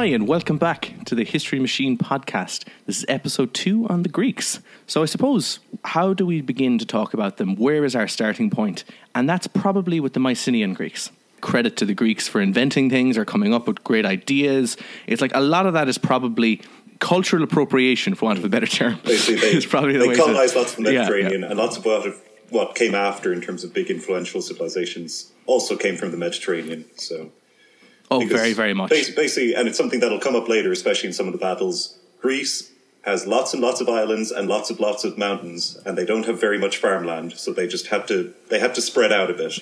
Hi, and welcome back to the History Machine podcast. This is episode 2 on the Greeks. So I suppose, how do we begin to talk about them? Where is our starting point? And that's probably with the Mycenaean Greeks. Credit to the Greeks for inventing things or coming up with great ideas. It's like a lot of that is probably cultural appropriation, for want of a better term. Basically, they colonized lots from the Mediterranean, and lots of what came after in terms of big influential civilizations also came from the Mediterranean, so... Oh, very, very much. Basically, and it's something that'll come up later, especially in some of the battles. Greece has lots and lots of islands and lots of mountains, and they don't have very much farmland, so they just had to spread out a bit.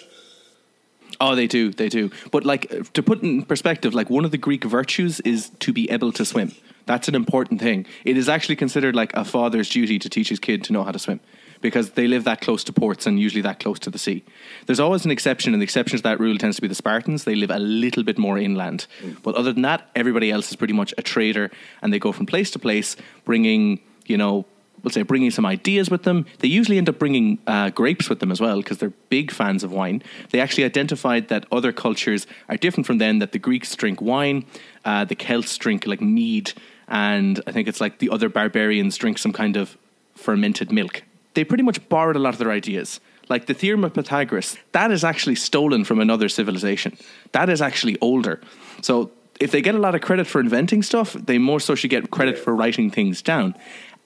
Oh, they do. But like, to put in perspective, like one of the Greek virtues is to be able to swim. That's an important thing. It is actually considered like a father's duty to teach his kid to know how to swim, because they live that close to ports and usually that close to the sea. There's always an exception, and the exception to that rule tends to be the Spartans. They live a little bit more inland. But other than that, everybody else is pretty much a trader, and they go from place to place bringing, you know, we'll say bringing some ideas with them. They usually end up bringing grapes with them as well, because they're big fans of wine. They actually identified that other cultures are different from them, that the Greeks drink wine, the Celts drink like mead, and I think it's like the other barbarians drink some kind of fermented milk. They pretty much borrowed a lot of their ideas. Like the theorem of Pythagoras, that is actually stolen from another civilization. That is actually older. So if they get a lot of credit for inventing stuff, they more so should get credit for writing things down.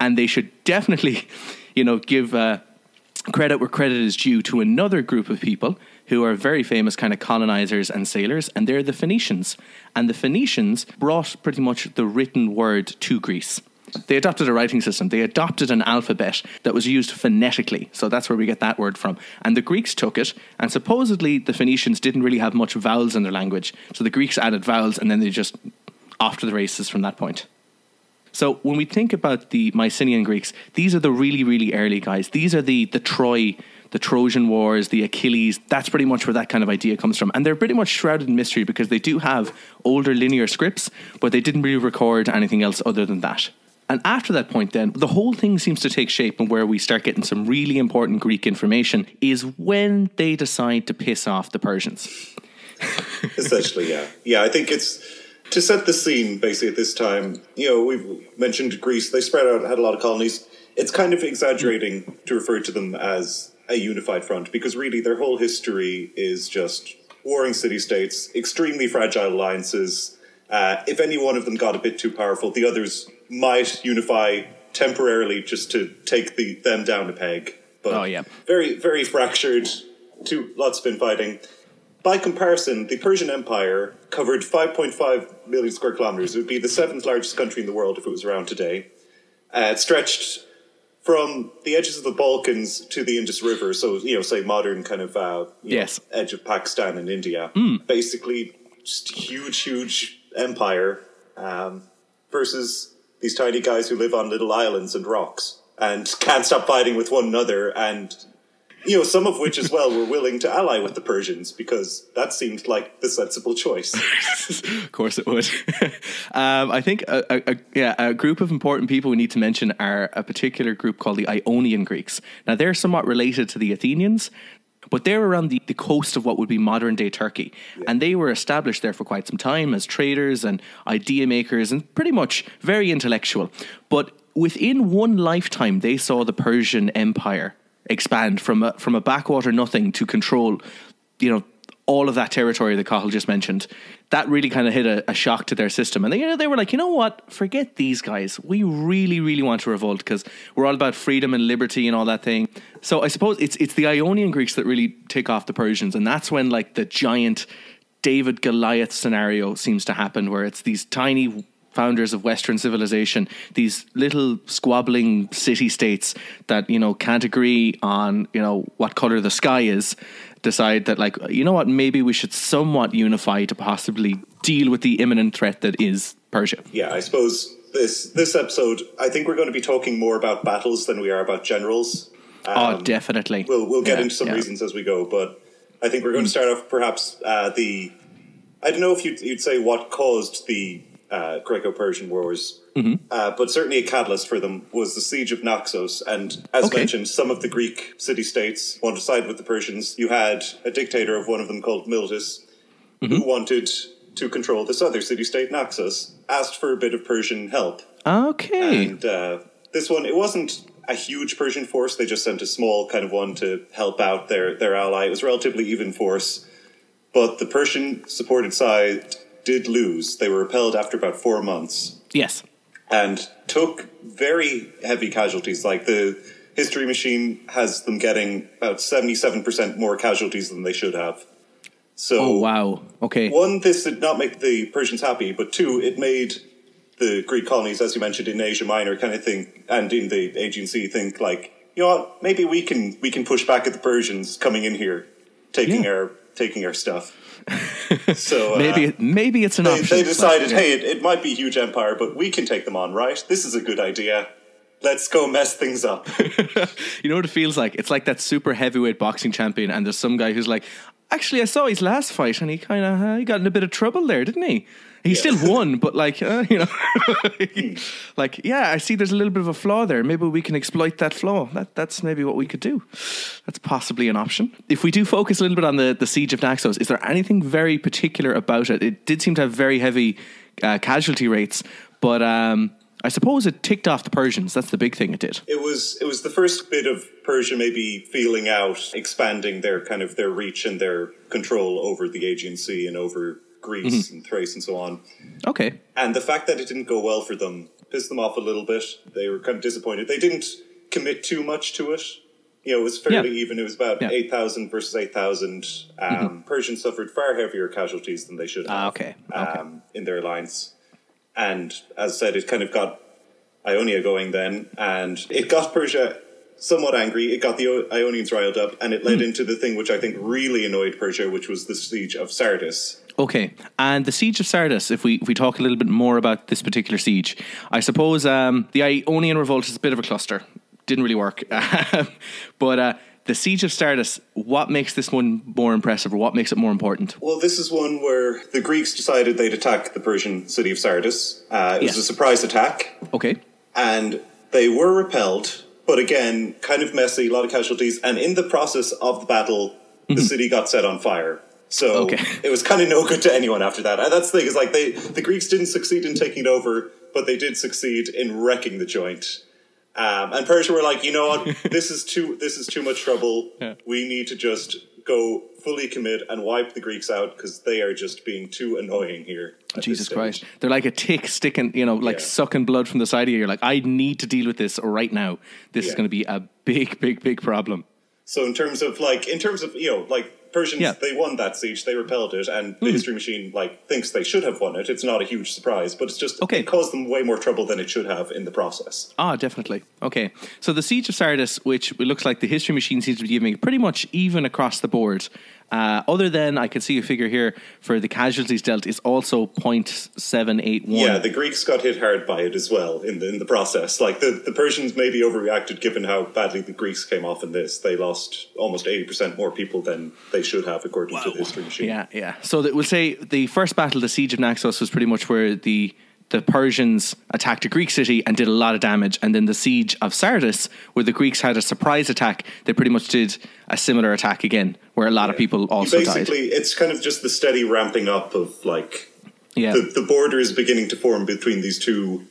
And they should definitely, you know, give credit where credit is due to another group of people who are very famous kind of colonizers and sailors, and they're the Phoenicians. And the Phoenicians brought pretty much the written word to Greece. They adopted a writing system. They adopted an alphabet that was used phonetically. So that's where we get that word from. And the Greeks took it, and supposedly the Phoenicians didn't really have much vowels in their language. So the Greeks added vowels, and then they just off to the races from that point. So when we think about the Mycenaean Greeks, these are the really, really early guys. These are the Troy, the Trojan Wars, the Achilles. That's pretty much where that kind of idea comes from. And they're pretty much shrouded in mystery because they do have older linear scripts, but they didn't really record anything else other than that. And after that point then, the whole thing seems to take shape, and where we start getting some really important Greek information is when they decide to piss off the Persians. Essentially, yeah. Yeah, I think it's... To set the scene, basically, at this time, you know, we've mentioned Greece. They spread out, had a lot of colonies. It's kind of exaggerating to refer to them as a unified front, because really their whole history is just warring city-states, extremely fragile alliances. If any one of them got a bit too powerful, the others might unify temporarily just to take them down a peg. But oh, yeah. Very, very fractured, lots of infighting. By comparison, the Persian Empire covered 5.5 million square kilometers. It would be the 7th largest country in the world if it was around today. It stretched from the edges of the Balkans to the Indus River. So, you know, say modern kind of you know, edge of Pakistan and India. Mm. Basically, just huge, huge empire versus these tiny guys who live on little islands and rocks and can't stop fighting with one another, and... You know, some of which as well were willing to ally with the Persians, because that seemed like the sensible choice. Of course it would. I think a group of important people we need to mention are a particular group called the Ionian Greeks. Now, they're somewhat related to the Athenians, but they're around the coast of what would be modern-day Turkey. Yeah. And they were established there for quite some time as traders and idea makers and pretty much very intellectual. But within one lifetime, they saw the Persian Empire expand from a backwater nothing to control, you know, all of that territory that Cathal just mentioned. That really kind of hit a shock to their system. And they were like, you know what? Forget these guys. We really, really want to revolt, because we're all about freedom and liberty and all that thing. So I suppose it's the Ionian Greeks that really take off the Persians. And that's when like the giant David Goliath scenario seems to happen, where it's these tiny founders of Western civilization, these little squabbling city-states that, you know, can't agree on, you know, what color the sky is, decide that, like, you know what, maybe we should somewhat unify to possibly deal with the imminent threat that is Persia. Yeah, I suppose this episode, I think we're going to be talking more about battles than we are about generals. Oh, definitely. We'll get into some reasons as we go, but I think we're going to start off perhaps I don't know if you'd say what caused the Greco-Persian Wars, but certainly a catalyst for them was the siege of Naxos. And as mentioned, some of the Greek city-states wanted to side with the Persians. You had a dictator of one of them called Miletus, who wanted to control this other city-state, Naxos, asked for a bit of Persian help. Okay. And this one, it wasn't a huge Persian force. They just sent a small kind of one to help out their ally. It was a relatively even force. But the Persian-supported side did lose. They were repelled after about 4 months. Yes. And took very heavy casualties. Like, the history machine has them getting about 77% more casualties than they should have. So, oh, wow. Okay. One, this did not make the Persians happy, but two, it made the Greek colonies, as you mentioned, in Asia Minor kind of think, and in the Aegean Sea, think like, you know what, maybe we can push back at the Persians coming in here, taking our stuff. So maybe it's an option. They decided, hey, it might be a huge empire, but we can take them on, right? This is a good idea. Let's go mess things up. You know what it feels like? It's like that super heavyweight boxing champion, and there's some guy who's like, actually, I saw his last fight, and he kind of he got in a bit of trouble there, didn't he? He still won, but like, you know, like, yeah, I see there's a little bit of a flaw there. Maybe we can exploit that flaw. That's maybe what we could do. That's possibly an option. If we do focus a little bit on the siege of Naxos, is there anything very particular about it? It did seem to have very heavy casualty rates, but I suppose it ticked off the Persians. That's the big thing it did. It was the first bit of Persia maybe feeling out, expanding their kind of their reach and their control over the Aegean Sea and over Greece and Thrace and so on. Okay. And the fact that it didn't go well for them pissed them off a little bit. They were kind of disappointed. They didn't commit too much to it. You know, it was fairly even. It was about 8,000 versus 8,000. Persians suffered far heavier casualties than they should have in their alliance. And as I said, it kind of got Ionia going then, and it got Persia somewhat angry. It got the Ionians riled up, and it led into the thing which I think really annoyed Persia, which was the siege of Sardis. Okay, and the siege of Sardis, if we talk a little bit more about this particular siege, I suppose the Ionian Revolt is a bit of a cluster. Didn't really work. But the siege of Sardis, what makes this one more impressive, or what makes it more important? Well, this is one where the Greeks decided they'd attack the Persian city of Sardis. It was a surprise attack. Okay. And they were repelled, but again, kind of messy, a lot of casualties. And in the process of the battle, the city got set on fire. So it was kind of no good to anyone after that. That's the thing, is like the Greeks didn't succeed in taking it over, but they did succeed in wrecking the joint. And Persia were like, you know what, this is too much trouble. Yeah. We need to just go fully commit and wipe the Greeks out because they are just being too annoying here. Jesus Christ. They're like a tick sticking, you know, like sucking blood from the side of you. You're like, I need to deal with this right now. This is going to be a big, big, big problem. So in terms of, you know, like Persians, they won that siege, they repelled it, and the history machine, like, thinks they should have won it. It's not a huge surprise, but it's just, it caused them way more trouble than it should have in the process. Ah, definitely. Okay. So the siege of Sardis, which it looks like the history machine seems to be giving pretty much even across the board. Other than, I can see a figure here for the casualties dealt is also 0.781. Yeah, the Greeks got hit hard by it as well in the process. Like, the Persians maybe overreacted given how badly the Greeks came off in this. They lost almost 80% more people than they should have, according to the history machine. Yeah, yeah. So we'll say the first battle, the siege of Naxos, was pretty much where the Persians attacked a Greek city and did a lot of damage. And then the siege of Sardis, where the Greeks had a surprise attack, they pretty much did a similar attack again, where a lot of people also died. It's kind of just the steady ramping up of, like, the border is beginning to form between these two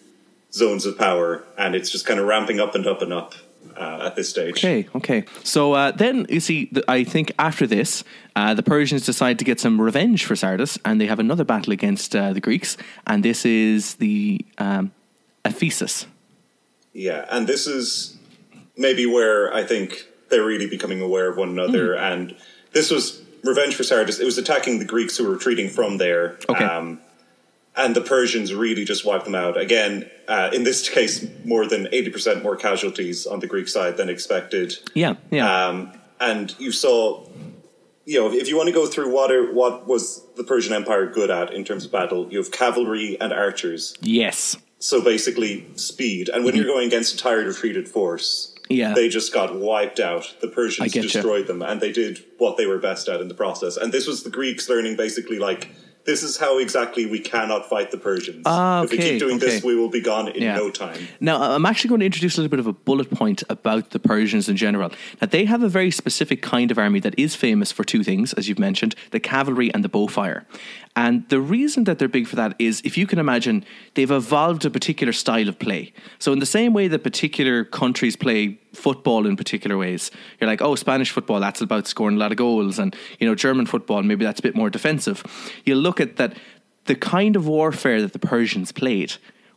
zones of power, and it's just kind of ramping up and up and up at this stage. Okay. So then, you see, I think after this, the Persians decide to get some revenge for Sardis, and they have another battle against the Greeks, and this is the Ephesus. Yeah, and this is maybe where I think they're really becoming aware of one another, and this was revenge for Sardis. It was attacking the Greeks who were retreating from there. Okay. And the Persians really just wiped them out. Again, in this case, more than 80% more casualties on the Greek side than expected. Yeah. And you saw, you know, if you want to go through what was the Persian Empire good at in terms of battle, you have cavalry and archers. Yes. So basically speed. And when you're going against a tired, retreated force, they just got wiped out. The Persians destroyed them, and they did what they were best at in the process. And this was the Greeks learning basically, like, this is how exactly we cannot fight the Persians. If we keep doing this, we will be gone in no time. Now, I'm actually going to introduce a little bit of a bullet point about the Persians in general. Now, they have a very specific kind of army that is famous for two things, as you've mentioned, the cavalry and the bow fire. And the reason that they're big for that is, if you can imagine, they've evolved a particular style of play. So in the same way that particular countries play football in particular ways, you're like, oh, Spanish football, that's about scoring a lot of goals. And, you know, German football, maybe that's a bit more defensive. You look at that, the kind of warfare that the Persians played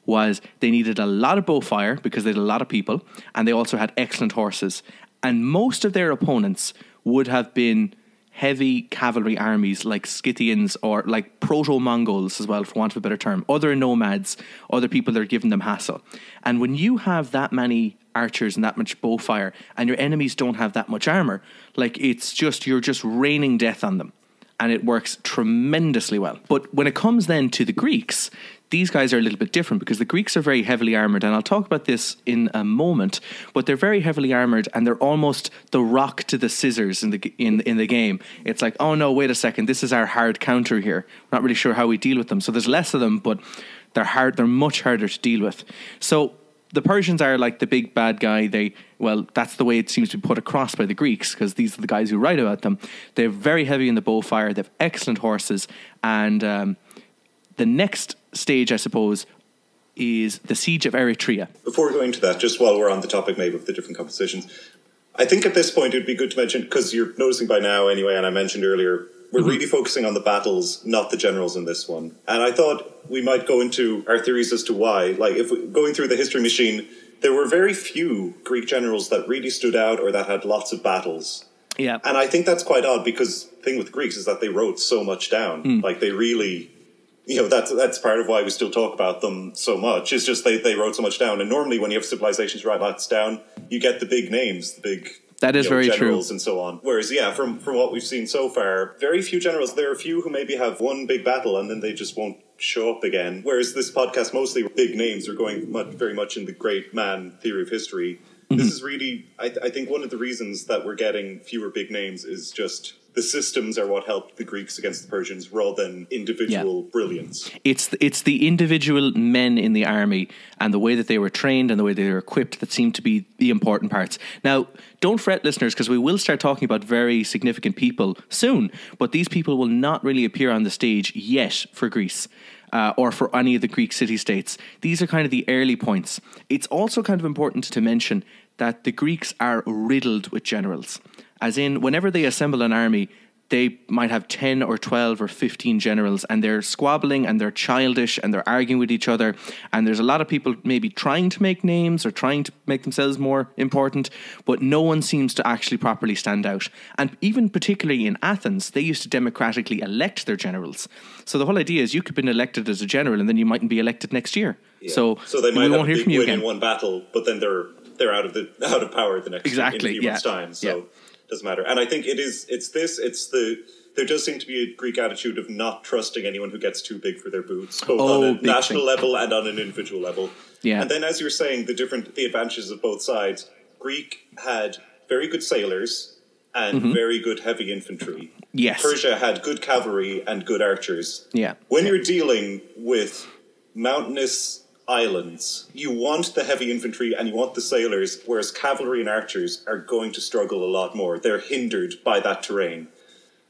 was they needed a lot of bow fire because they had a lot of people, and they also had excellent horses. And most of their opponents would have been heavy cavalry armies like Scythians or like proto-Mongols as well, for want of a better term, other nomads, other people that are giving them hassle. And when you have that many archers and that much bow fire, and your enemies don't have that much armor, like, it's just, you're just raining death on them, and it works tremendously well. But when it comes then to the Greeks, these guys are a little bit different, because the Greeks are very heavily armoured, and I'll talk about this in a moment, but they're very heavily armoured, and they're almost the rock to the scissors in the game. It's like, oh no, wait a second, this is our hard counter here. We're not really sure how we deal with them. So there's less of them, but they're much harder to deal with. So the Persians are like the big bad guy. Well, that's the way it seems to be put across by the Greeks, because these are the guys who write about them. They're very heavy in the bow fire, they have excellent horses, and the next stage, I suppose, is the siege of Eritrea. Before going to that, just while we're on the topic maybe of the different compositions, I think at this point it would be good to mention, because you're noticing by now anyway, and I mentioned earlier, we're really focusing on the battles, not the generals in this one. And I thought we might go into our theories as to why. Like, if we, going through the history machine, there were very few Greek generals that really stood out or that had lots of battles. Yeah. And I think that's quite odd, because the thing with the Greeks is that they wrote so much down. Like, they really... You know, that's part of why we still talk about them so much. It's just they wrote so much down. And normally when you have civilizations write lots down, you get the big names, the big generals and so on. Whereas, yeah, from what we've seen so far, very few generals. There are a few who maybe have one big battle and then they just won't show up again. Whereas this podcast, mostly big names, are going very much in the great man theory of history. This is really, I think one of the reasons that we're getting fewer big names is just... the systems are what helped the Greeks against the Persians rather than individual brilliance. It's the individual men in the army and the way that they were trained and the way they were equipped that seem to be the important parts. Now, don't fret, listeners, because we will start talking about very significant people soon, but these people will not really appear on the stage yet for Greece. Or for any of the Greek city-states. These are kind of the early points. It's also kind of important to mention that the Greeks are riddled with generals. As in, whenever they assemble an army, they might have 10 or 12 or 15 generals, and they're squabbling and they're childish and they're arguing with each other. And there's a lot of people maybe trying to make names or trying to make themselves more important, but no one seems to actually properly stand out. And even particularly in Athens, they used to democratically elect their generals. So the whole idea is you could have been elected as a general and then you mightn't be elected next year. Yeah. So they might have a big win in one battle, but then they're out of power the next in a few months' time. So. Yeah. Doesn't matter. And I think there does seem to be a Greek attitude of not trusting anyone who gets too big for their boots, both on a national level and on an individual level. Yeah. And then, as you were saying, the advantages of both sides. Greek had very good sailors and very good heavy infantry. Yes. Persia had good cavalry and good archers. Yeah. When you're dealing with mountainous islands, you want the heavy infantry and you want the sailors, whereas cavalry and archers are going to struggle a lot more. They're hindered by that terrain.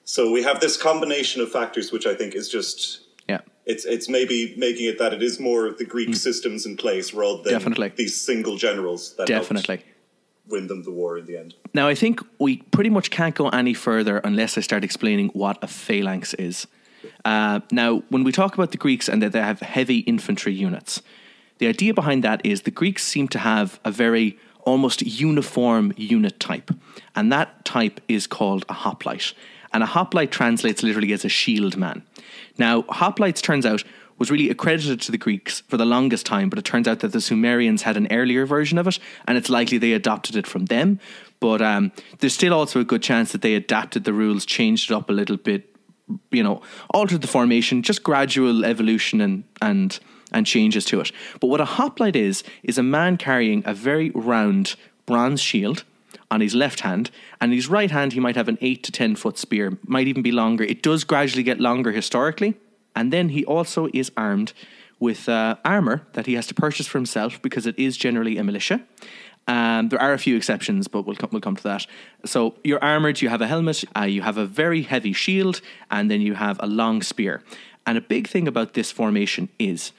So we have this combination of factors, which I think is just... yeah. It's maybe making it that it is more the Greek systems in place rather than these single generals that helped win them the war in the end. Now, I think we pretty much can't go any further unless I start explaining what a phalanx is. Now, when we talk about the Greeks and that they have heavy infantry units... the idea behind that is the Greeks seem to have a very almost uniform unit type. And that type is called a hoplite. And a hoplite translates literally as a shield man. Now, hoplites, turns out, was really accredited to the Greeks for the longest time, but it turns out that the Sumerians had an earlier version of it, and it's likely they adopted it from them. But there's still also a good chance that they adapted the rules, changed it up a little bit, you know, altered the formation, just gradual evolution and changes to it. But what a hoplite is a man carrying a very round bronze shield on his left hand, and in his right hand he might have an 8 to 10 foot spear, might even be longer. It does gradually get longer historically, And then he also is armed with armor that he has to purchase for himself, because it is generally a militia. There are a few exceptions, but we'll come to that. So you're armored, you have a helmet, you have a very heavy shield, and then you have a long spear. And a big thing about this formation is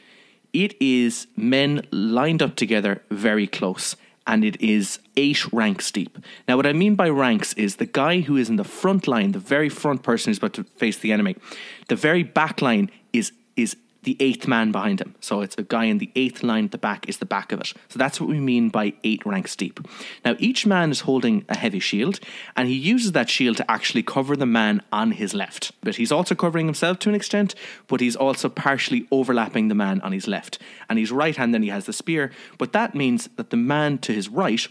it is men lined up together very close, and it is 8 ranks deep. Now, what I mean by ranks is the guy who is in the front line, the very front person who's about to face the enemy, the very back line is the 8th man behind him. So it's a guy in the 8th line at the back is the back of it. So that's what we mean by 8 ranks deep. Now, each man is holding a heavy shield, and he uses that shield to actually cover the man on his left. But he's also covering himself to an extent, but he's also partially overlapping the man on his left. And his right hand, then he has the spear, but that means that the man to his right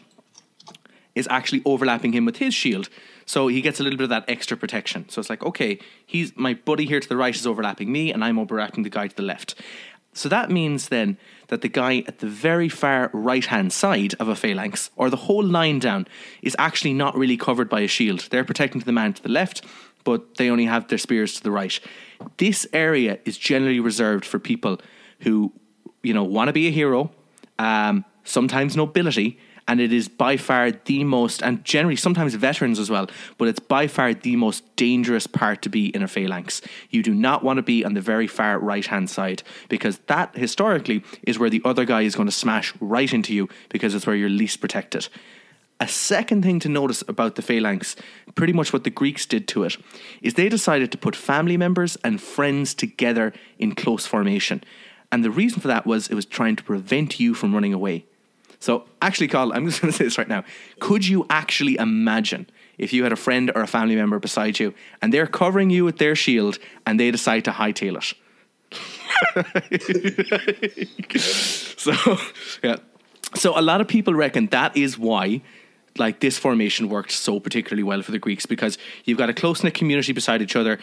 is actually overlapping him with his shield. So he gets a little bit of that extra protection. So it's like, okay, he's my buddy here to the right is overlapping me, and I'm overlapping the guy to the left. So that means then that the guy at the very far right-hand side of a phalanx, or the whole line down, is actually not really covered by a shield. They're protecting the man to the left, but they only have their spears to the right. This area is generally reserved for people who, you know, want to be a hero, sometimes nobility, and it is by far the most, and generally sometimes veterans as well, but it's by far the most dangerous part to be in a phalanx. You do not want to be on the very far right-hand side, because that historically is where the other guy is going to smash right into you, because it's where you're least protected. A second thing to notice about the phalanx, pretty much what the Greeks did to it, is they decided to put family members and friends together in close formation. And the reason for that was it was trying to prevent you from running away. So actually, Carl, I'm just going to say this right now. Could you actually imagine if you had a friend or a family member beside you and they're covering you with their shield and they decide to hightail it? So, yeah. So a lot of people reckon that is why, like, this formation worked so particularly well for the Greeks, because you've got a close-knit community beside each other.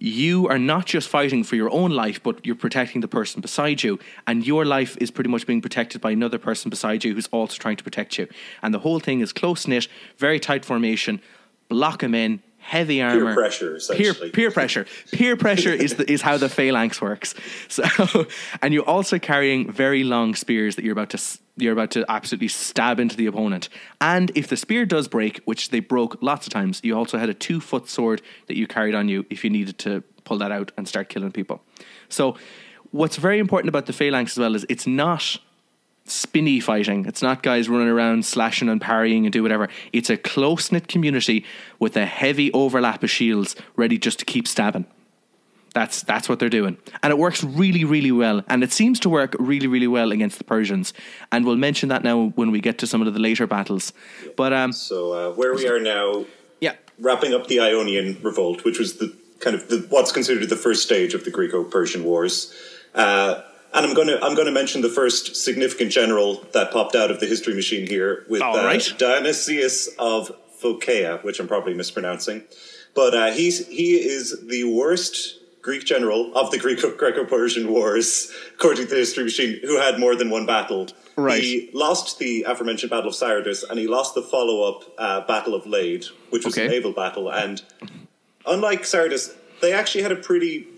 You are not just fighting for your own life, but you're protecting the person beside you. And your life is pretty much being protected by another person beside you who's also trying to protect you. And the whole thing is close-knit, very tight formation, block of men, heavy armor. Peer pressure, essentially. Peer pressure. Peer pressure is how the phalanx works. So, and you're also carrying very long spears that you're about to absolutely stab into the opponent. And if the spear does break, which they broke lots of times, you also had a 2-foot sword that you carried on you if you needed to pull that out and start killing people. So what's very important about the phalanx as well is it's not spinny fighting. It's not guys running around slashing and parrying and do whatever. It's a close-knit community with a heavy overlap of shields ready just to keep stabbing. That's what they're doing. And it works really, really well. And it seems to work really, really well against the Persians. And we'll mention that now when we get to some of the later battles. Yeah. But so where we are now, yeah, wrapping up the Ionian Revolt, which was the kind of what's considered the first stage of the Greco-Persian Wars. And I'm going to mention the first significant general that popped out of the history machine here with Dionysius of Phocaea, which I'm probably mispronouncing. But he is the worst Greek general of the Greco-Persian Wars, according to the history machine, who had more than one battle. Right. He lost the aforementioned Battle of Sardis, and he lost the follow-up Battle of Lade, which was a naval battle. And unlike Sardis, they actually had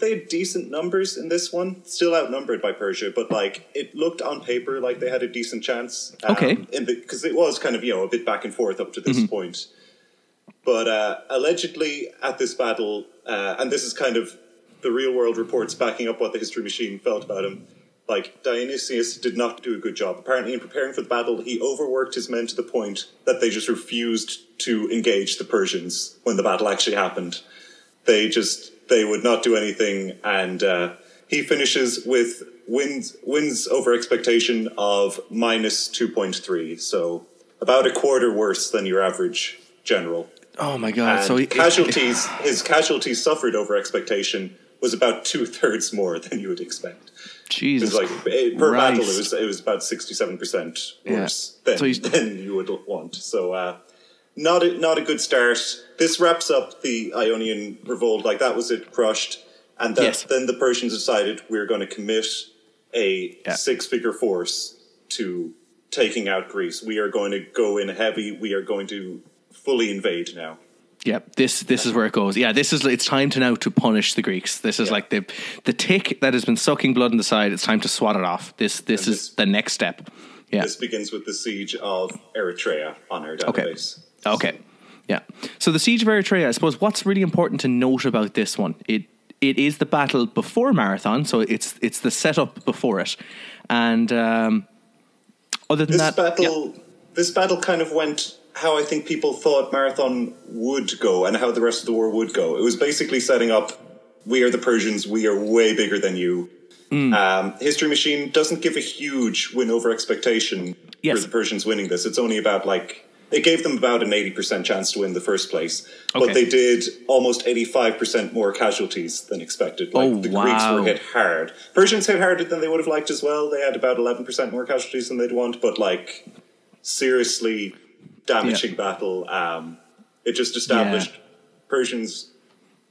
they had decent numbers in this one, still outnumbered by Persia, but like it looked on paper like they had a decent chance. Because it was kind of, you know, a bit back and forth up to this point. But allegedly at this battle, and this is kind of the real-world reports backing up what the history machine felt about him. Like, Dionysius did not do a good job. Apparently, in preparing for the battle, he overworked his men to the point that they just refused to engage the Persians when the battle actually happened. They would not do anything, and he finishes with wins over expectation of minus 2.3, so about a quarter worse than your average general. Oh, my God. And so his casualties suffered over expectation was about 2/3 more than you would expect. Jesus, it was like per Christ. Battle, it was about 67% worse than you would want. So not a good start. This wraps up the Ionian Revolt. Like, that was it, crushed, and then the Persians decided we're going to commit a six-figure force to taking out Greece. We are going to go in heavy. We are going to fully invade now. Yep, this is where it goes. Yeah, this is, it's time to now to punish the Greeks. This is like the tick that has been sucking blood in the side. It's time to swat it off. This is the next step. Yeah, this begins with the siege of Eritrea on our database. Okay, yeah. So the siege of Eritrea. I suppose what's really important to note about this one, it is the battle before Marathon, so it's the setup before it, and other than that, this battle kind of went how I think people thought Marathon would go and how the rest of the war would go. It was basically setting up, we are the Persians, we are way bigger than you. Mm. History Machine doesn't give a huge win over expectation for the Persians winning this. It's only about like, it gave them about an 80% chance to win the first place. Okay. But they did almost 85% more casualties than expected. Like Greeks were hit hard. Persians hit harder than they would have liked as well. They had about 11% more casualties than they'd want, but like seriously damaging battle. It just established Persians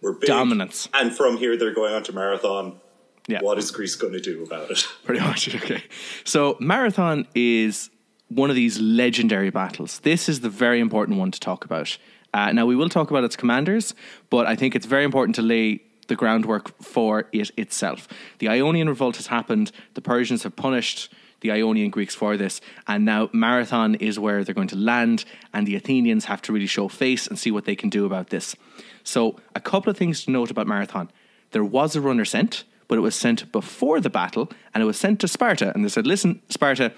were big. Dominance. And from here, they're going on to Marathon. Yeah. What is Greece going to do about it? Pretty much, okay. So Marathon is one of these legendary battles. This is the very important one to talk about. Now, we will talk about its commanders, but I think it's very important to lay the groundwork for it itself. The Ionian Revolt has happened. The Persians have punished the Ionian Greeks for this, and now Marathon is where they're going to land, and the Athenians have to really show face and see what they can do about this. So a couple of things to note about Marathon. There was a runner sent, but it was sent before the battle, and it was sent to Sparta, and they said, listen, Sparta,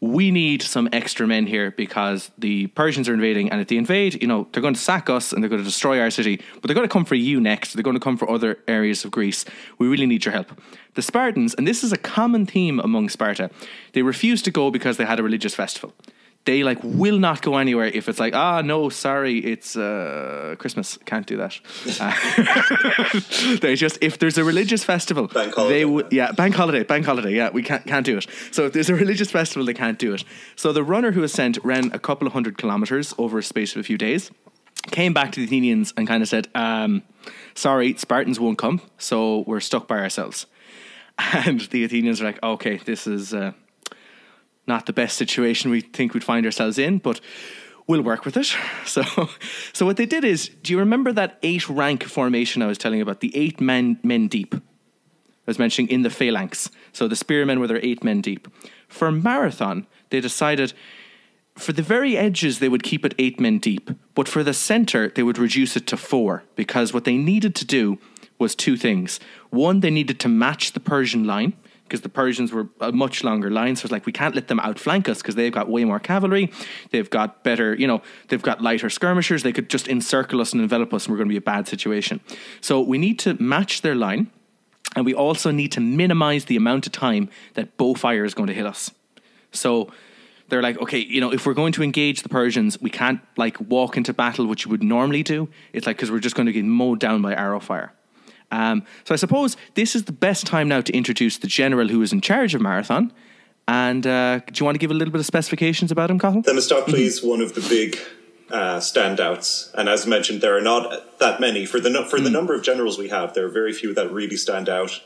we need some extra men here because the Persians are invading, and if they invade, you know, they're going to sack us and they're going to destroy our city, but they're going to come for you next. They're going to come for other areas of Greece. We really need your help. The Spartans, and this is a common theme among Sparta, they refused to go because they had a religious festival. They like will not go anywhere if it's like, ah, no, sorry, it's Christmas. Can't do that. They just, if there's a religious festival, they would, bank holiday. Yeah, we can't do it. So if there's a religious festival, they can't do it. So the runner who was sent ran a couple of 100 kilometers over a space of a few days, came back to the Athenians and kind of said, sorry, Spartans won't come. So we're stuck by ourselves. And the Athenians are like, okay, this is not the best situation we think we'd find ourselves in, but we'll work with it. So what they did is, do you remember that 8-rank formation I was telling you about? The 8 men deep. I was mentioning in the phalanx. So the spearmen were their 8 men deep. For Marathon, they decided for the very edges, they would keep it 8 men deep. But for the center, they would reduce it to 4, because what they needed to do was 2 things. One, they needed to match the Persian line, because the Persians were a much longer line. So it's like, we can't let them outflank us because they've got way more cavalry. They've got better, you know, they've got lighter skirmishers. They could just encircle us and envelop us and we're going to be a bad situation. So we need to match their line. And we also need to minimize the amount of time that bow fire is going to hit us. So they're like, okay, you know, if we're going to engage the Persians, we can't like walk into battle, which you would normally do. It's like, because we're just going to get mowed down by arrow fire. So I suppose this is the best time now to introduce the general who is in charge of Marathon. And do you want to give a little bit of specifications about him, Cathal? Themistocles, one of the big standouts. And as mentioned, there are not that many. For the number of generals we have, there are very few that really stand out.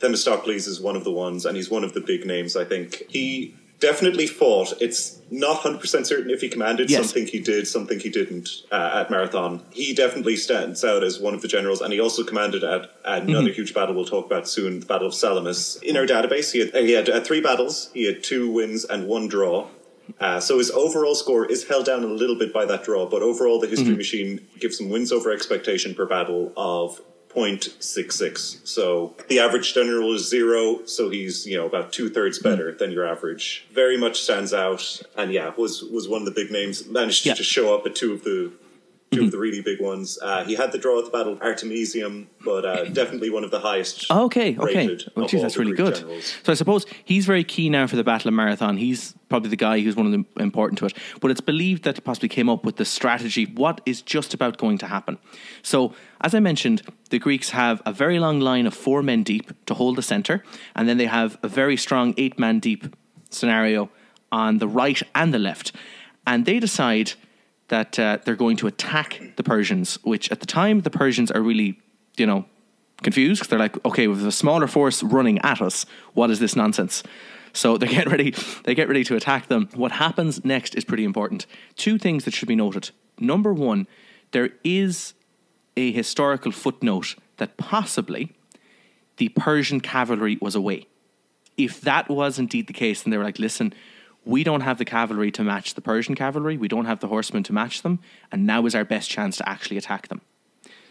Themistocles is one of the ones, and he's one of the big names, I think. He definitely fought. It's not 100% certain if he commanded something he did, something he didn't at Marathon. He definitely stands out as one of the generals, and he also commanded at another huge battle we'll talk about soon, the Battle of Salamis. In our database, he had 3 battles, he had 2 wins and 1 draw. So his overall score is held down a little bit by that draw, but overall the History Machine gives him wins over expectation per battle of 0.66. So the average general is 0, so he's, you know, about 2/3 better than your average. Very much stands out, and was one of the big names. Managed to just show up at two of the really big ones. He had the draw at the Battle of Artemisium, but definitely one of the highest. Okay. Well, geez, that's really good. Generals. So I suppose he's very key now for the Battle of Marathon. He's probably the guy who's one of the important to it. But it's believed that he possibly came up with the strategy, what is just about going to happen. So as I mentioned, the Greeks have a very long line of 4 men deep to hold the center, and then they have a very strong 8-man deep scenario on the right and the left. And they decide that they're going to attack the Persians, which at the time the Persians are really, you know, confused. They're like, okay, with a smaller force running at us, what is this nonsense? So they get ready. They get ready to attack them. What happens next is pretty important. 2 things that should be noted. Number 1, there is a historical footnote that possibly the Persian cavalry was away. If that was indeed the case, then they were like, listen, we don't have the cavalry to match the Persian cavalry. We don't have the horsemen to match them. And now is our best chance to actually attack them.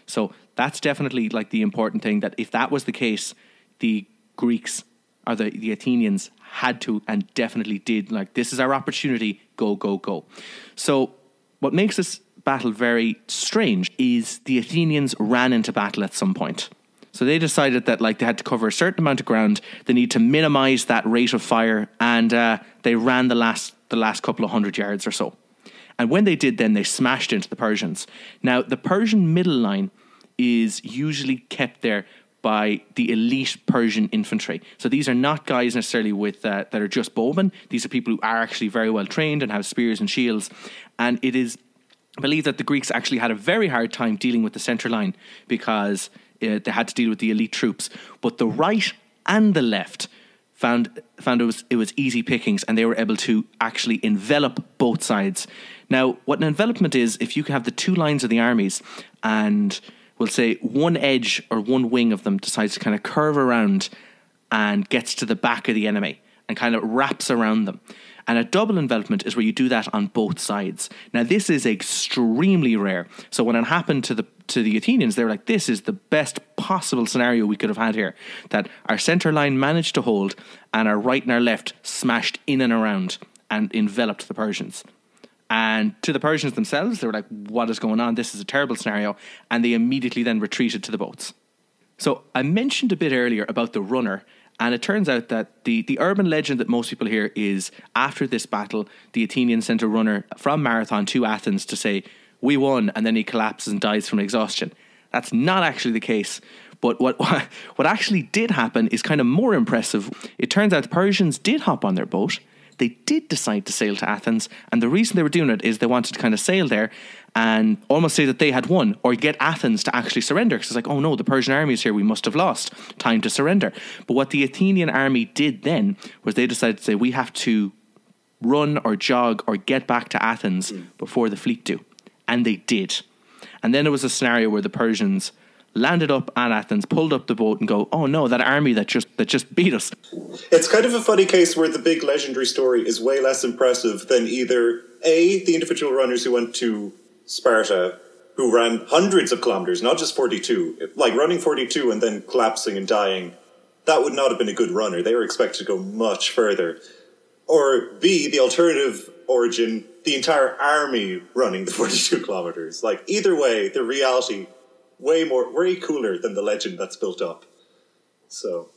So that's definitely like the important thing, that if that was the case, the Greeks or the Athenians had to, and definitely did, like, this is our opportunity, go, go, go. So what makes this battle very strange is the Athenians ran into battle at some point. So they decided that, like, they had to cover a certain amount of ground. They need to minimize that rate of fire. And they ran the last couple of hundred yards or so. And when they did, then they smashed into the Persians. Now, the Persian middle line is usually kept there by the elite Persian infantry. So these are not guys necessarily with that are just bowmen. These are people who are actually very well trained and have spears and shields. And it is believed that the Greeks actually had a very hard time dealing with the center line, because they had to deal with the elite troops. But the right and the left found it was easy pickings, and they were able to actually envelop both sides. Now, what an envelopment is, if you can have the two lines of the armies, and we'll say one edge or one wing of them decides to kind of curve around and gets to the back of the enemy and kind of wraps around them. And a double envelopment is where you do that on both sides. Now, this is extremely rare. So when it happened to the Athenians, they were like, this is the best possible scenario we could have had here, that our center line managed to hold and our right and our left smashed in and around and enveloped the Persians. And to the Persians themselves, they were like, what is going on? This is a terrible scenario. And they immediately then retreated to the boats. So I mentioned a bit earlier about the runner. And it turns out that the urban legend that most people hear is, after this battle, the Athenians sent a runner from Marathon to Athens to say, we won, and then he collapses and dies from exhaustion. That's not actually the case. But what actually did happen is kind of more impressive. It turns out the Persians did hop on their boat. They did decide to sail to Athens. And the reason they were doing it is they wanted to kind of sail there and almost say that they had won, or get Athens to actually surrender. Because it's like, oh no, the Persian army is here. We must have lost. Time to surrender. But what the Athenian army did then was they decided to say, we have to run or jog or get back to Athens before the fleet do. And they did. And then it was a scenario where the Persians landed up at Athens, pulled up the boat and go, oh no, that army that just beat us. It's kind of a funny case where the big legendary story is way less impressive than either A, the individual runners who went to Sparta, who ran hundreds of kilometers, not just 42, like running 42 and then collapsing and dying. That would not have been a good runner. They were expected to go much further. Or B, the alternative origin, the entire army running the 42 kilometers. Like, either way, the reality way cooler than the legend that's built up. So,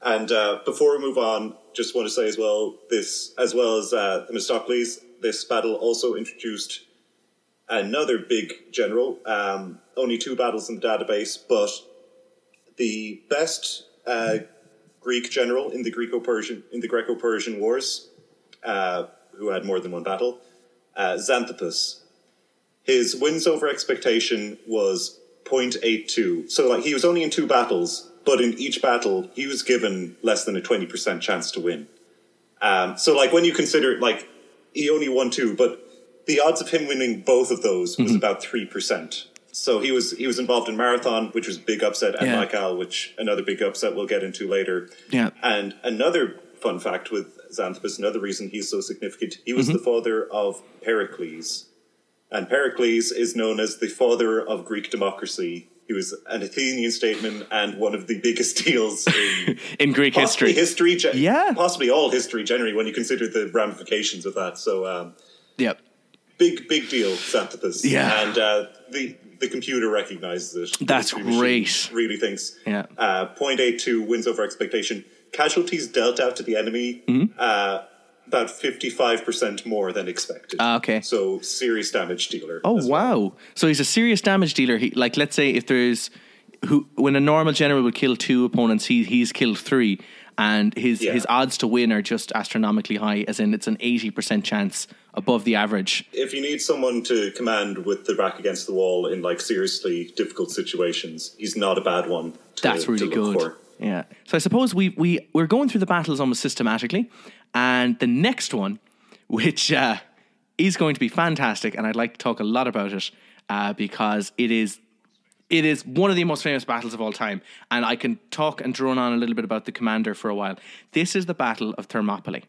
and before we move on, just want to say as well, this, as well as Themistocles, this battle also introduced another big general. Only two battles in the database, but the best Greek general in the Greco-Persian Wars, who had more than one battle, Xanthippus. His wins over expectation was 0.82. So, like, he was only in two battles, but in each battle he was given less than a 20% chance to win. So, like, when you consider, like, he only won two, but the odds of him winning both of those was about 3%. So he was involved in Marathon, which was a big upset, and Mycale, which another big upset we'll get into later. Yeah. And another fun fact with Xanthippus, another reason he's so significant, he was the father of Pericles. And Pericles is known as the father of Greek democracy. He was an Athenian statesman and one of the biggest deals in, in Greek history. Possibly all history generally, when you consider the ramifications of that. So, big deal, Xanthippus. Yeah. And the computer recognizes it. That's great. Really thinks. Yeah. 0.82 wins over expectation. Casualties dealt out to the enemy. About 55% more than expected. Okay. So, serious damage dealer. Oh, wow. Well. So he's a serious damage dealer. He, like, let's say if there's, when a normal general would kill two opponents, he's killed three, and his odds to win are just astronomically high, as in it's an 80% chance above the average. If you need someone to command with the back against the wall in, like, seriously difficult situations, he's not a bad one to, that's really to look good. For. Yeah. So I suppose we're going through the battles almost systematically. And the next one, which is going to be fantastic, and I'd like to talk a lot about it, because it is one of the most famous battles of all time. And I can talk and drone on a little bit about the commander for a while. This is the Battle of Thermopylae.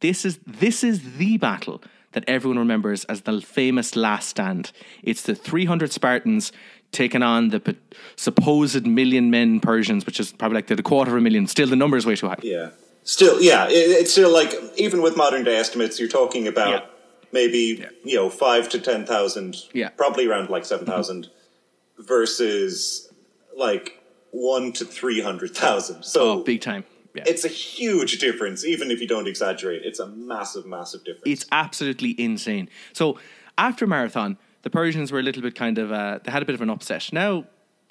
This is the battle that everyone remembers as the famous last stand. It's the 300 Spartans taking on the supposed million men Persians, which is probably like the quarter of a million. Still, the number is way too high. Yeah. Still, yeah, it's still like, even with modern day estimates, you're talking about maybe, you know, 5,000 to 10,000, probably around like 7,000, versus like 1 to 300,000. So big time. Yeah. It's a huge difference, even if you don't exaggerate. It's a massive, massive difference. It's absolutely insane. So after Marathon, the Persians were a little bit kind of, they had a bit of an upset. Now,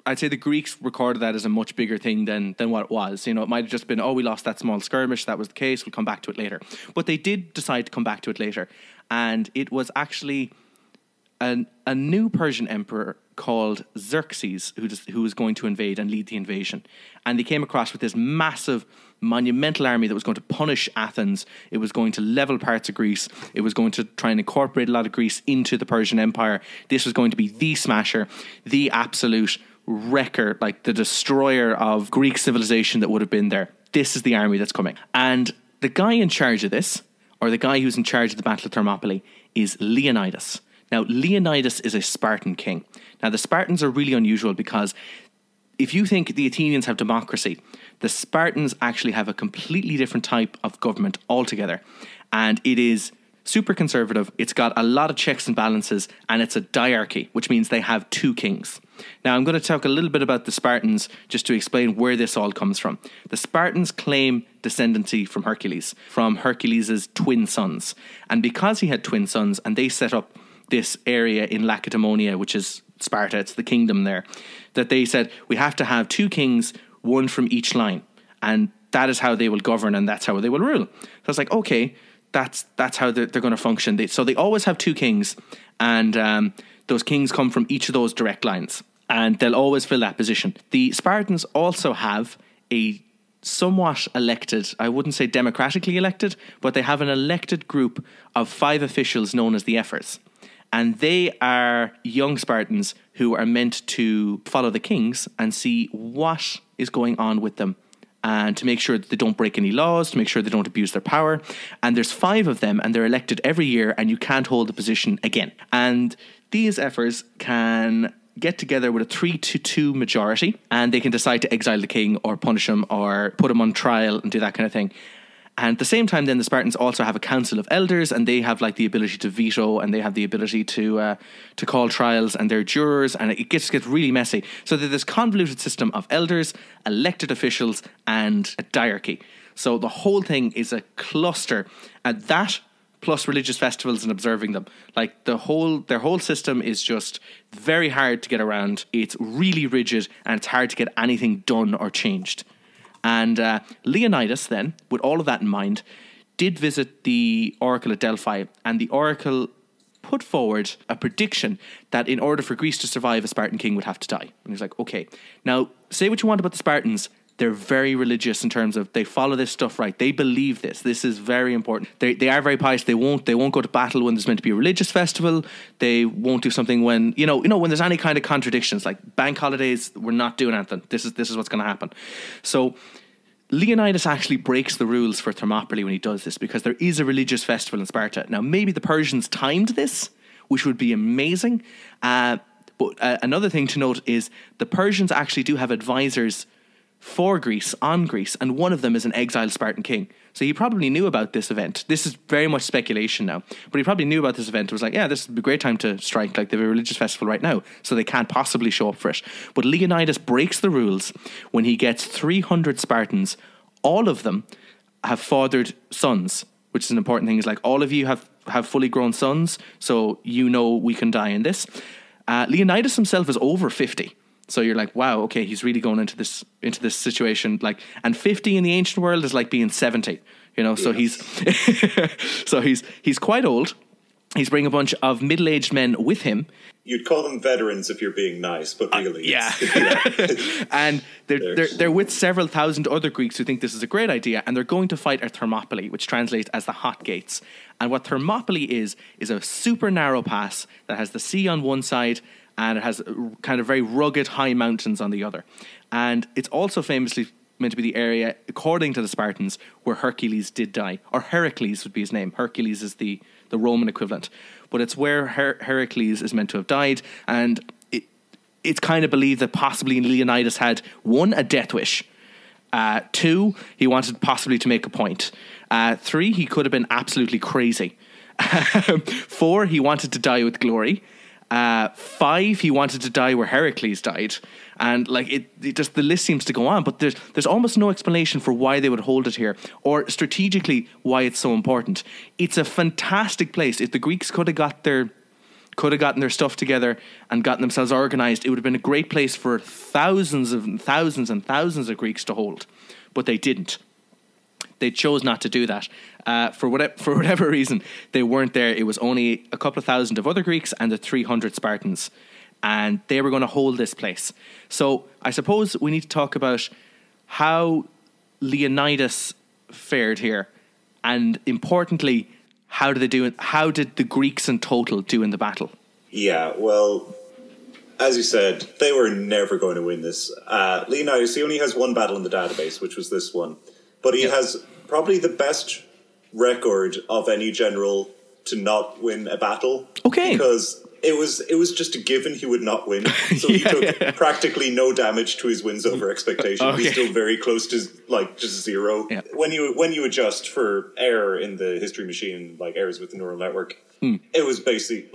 I'd say the Greeks recorded that as a much bigger thing than what it was. You know, it might have just been, oh, we lost that small skirmish. That was the case. We'll come back to it later. But they did decide to come back to it later. And it was actually a new Persian emperor called Xerxes who was going to invade and lead the invasion. And they came across with this massive, monumental army that was going to punish Athens. It was going to level parts of Greece. It was going to try and incorporate a lot of Greece into the Persian Empire. This was going to be the smasher, the absolute wrecker, like the destroyer of Greek civilization that would have been there. This is the army that's coming. And the guy in charge of this, or the guy who's in charge of the Battle of Thermopylae, is Leonidas. Now, Leonidas is a Spartan king. Now, the Spartans are really unusual because if you think the Athenians have democracy, the Spartans actually have a completely different type of government altogether. And it is super conservative. It's got a lot of checks and balances, and it's a diarchy, which means they have two kings. Now, I'm going to talk a little bit about the Spartans just to explain where this all comes from. The Spartans claim descendancy from Hercules' twin sons. And because he had twin sons, and they set up this area in Lacedaemonia, which is Sparta, it's the kingdom there, that they said, we have to have two kings, one from each line. And that is how they will govern, and that's how they will rule. So it's like, okay, that's how they're going to function. So they always have two kings, and those kings come from each of those direct lines, and they'll always fill that position. The Spartans also have a somewhat elected, I wouldn't say democratically elected, but they have an elected group of 5 officials known as the Ephors. And they are young Spartans who are meant to follow the kings and see what is going on with them, and to make sure that they don't break any laws, to make sure they don't abuse their power. And there's 5 of them, and they're elected every year, and you can't hold the position again. And these Ephors can get together with a 3-2 majority, and they can decide to exile the king or punish him or put him on trial and do that kind of thing. And at the same time, then the Spartans also have a council of elders, and they have like the ability to veto, and they have the ability to call trials, and they're jurors, and it gets really messy. So there's this convoluted system of elders, elected officials, and a diarchy. So the whole thing is a cluster, and that plus religious festivals and observing them. Like their whole system is just very hard to get around. It's really rigid, and it's hard to get anything done or changed. And Leonidas then, with all of that in mind, did visit the oracle at Delphi, and the oracle put forward a prediction that in order for Greece to survive, a Spartan king would have to die. And he's like, okay, now say what you want about the Spartans. They're very religious in terms of they follow this stuff right. They believe this. This is very important. They are very pious. They won't go to battle when there's meant to be a religious festival. They won't do something when, you know, when there's any kind of contradictions, like bank holidays, we're not doing anything. This is what's going to happen. So Leonidas actually breaks the rules for Thermopylae when he does this, because there is a religious festival in Sparta. Now, maybe the Persians timed this, which would be amazing. But another thing to note is the Persians actually do have advisors for Greece, on Greece, and one of them is an exiled Spartan king. So he probably knew about this event. This is very much speculation now, but he probably knew about this event. It was like, yeah, this would be a great time to strike, like they have a religious festival right now, so they can't possibly show up for it. But Leonidas breaks the rules when he gets 300 Spartans. All of them have fathered sons, which is an important thing. It's like, all of you have fully grown sons, so you know we can die in this. Leonidas himself is over 50. So you're like, wow, okay, he's really going into this situation. Like, and 50 in the ancient world is like being 70, you know. So he's quite old. He's bringing a bunch of middle-aged men with him. You'd call them veterans if you're being nice, but really, yeah. And they're with several thousand other Greeks who think this is a great idea, and they're going to fight at Thermopylae, which translates as the Hot Gates. And what Thermopylae is a super narrow pass that has the sea on one side and it has kind of very rugged high mountains on the other. And it's also famously meant to be the area, according to the Spartans, where Hercules did die, or Heracles would be his name. Hercules is the Roman equivalent, but it's where Heracles is meant to have died, and it's kind of believed that possibly Leonidas had, one, a death wish, two, he wanted possibly to make a point, three, he could have been absolutely crazy, four, he wanted to die with glory, five, he wanted to die where Heracles died, and like it just, the list seems to go on, but there's almost no explanation for why they would hold it here, or strategically why it's so important. It's a fantastic place. If the Greeks could have gotten their stuff together and gotten themselves organized, it would have been a great place for thousands and thousands and thousands of Greeks to hold, but they didn't. They chose not to do that. For whatever reason, they weren't there. It was only a couple of thousand of other Greeks and the 300 Spartans. And they were going to hold this place. So I suppose we need to talk about how Leonidas fared here. And importantly, how did the Greeks in total do in the battle? Yeah, well, as you said, they were never going to win this. Leonidas, he only has one battle in the database, which was this one. But he has probably the best record of any general to not win a battle. Okay. Because it was just a given he would not win. So he took practically no damage to his wins over expectation. Okay. He's still very close to just zero. Yeah. When you adjust for error in the history machine, like errors with the neural network, it was basically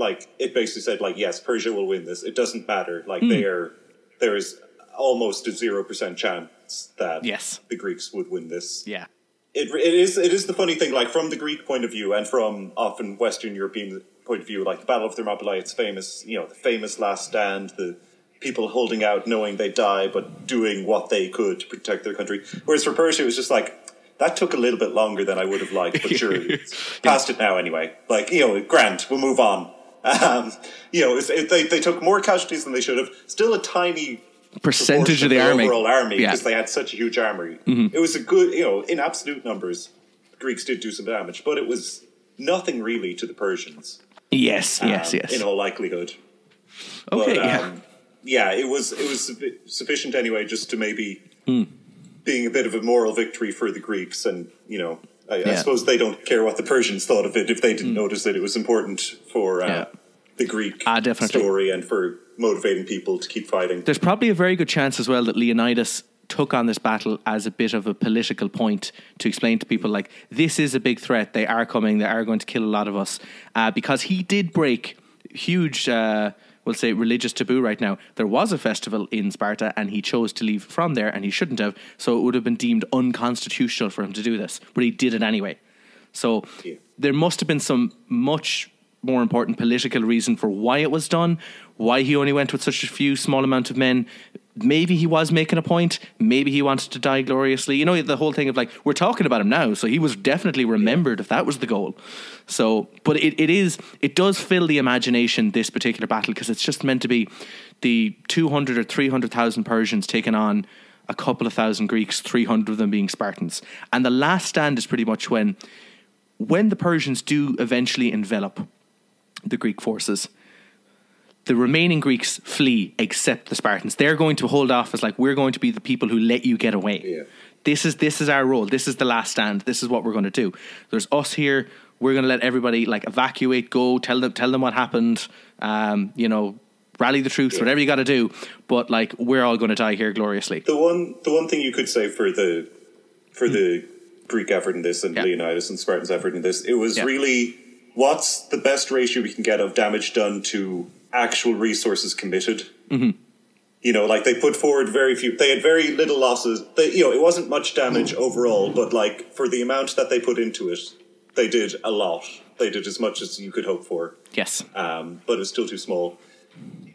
said yes, Persia will win this. It doesn't matter. There is almost a 0% chance that the Greeks would win this. Yeah. It is the funny thing, from the Greek point of view and from often Western European point of view, the Battle of Thermopylae, it's famous, the famous last stand, the people holding out knowing they die but doing what they could to protect their country. Whereas for Persia, it was just that took a little bit longer than I would have liked, but sure, it's past it now anyway. Grant, we'll move on. They took more casualties than they should have. Still a tiny percentage of the overall army, because they had such a huge army. It was a good, in absolute numbers, the Greeks did do some damage, but it was nothing really to the Persians. Yes. In all likelihood. Okay. But, it was sufficient anyway, just to maybe being a bit of a moral victory for the Greeks, and I suppose they don't care what the Persians thought of it if they didn't notice that it was important for the Greek story and for motivating people to keep fighting. There's probably a very good chance as well that Leonidas took on this battle as a bit of a political point to explain to people, this is a big threat, they are coming, they are going to kill a lot of us, because he did break huge, we'll say, religious taboo right now. There was a festival in Sparta and he chose to leave from there, and he shouldn't have, so it would have been deemed unconstitutional for him to do this, but he did it anyway. So there must have been some much more important political reason for why it was done, why he only went with such a small amount of men. Maybe he was making a point. Maybe he wanted to die gloriously. The whole thing of we're talking about him now, so he was definitely remembered if that was the goal. So, but it does fill the imagination, this particular battle, because it's just meant to be the 200 or 300,000 Persians taking on a couple of thousand Greeks, 300 of them being Spartans. And the last stand is pretty much when the Persians do eventually envelop the Greek forces, the remaining Greeks flee except the Spartans. They're going to hold off as we're going to be the people who let you get away. Yeah. This is our role. This is the last stand. This is what we're going to do. There's us here. We're going to let everybody evacuate, go, tell them what happened, rally the troops, whatever you got to do. But we're all going to die here gloriously. The one thing you could say for the Greek effort in this, and Leonidas and Spartans' effort in this, it was really, what's the best ratio we can get of damage done to actual resources committed? They put forward very few. They had very little losses. It wasn't much damage overall, but for the amount that they put into it, they did a lot. They did as much as you could hope for. Yes. But it's still too small.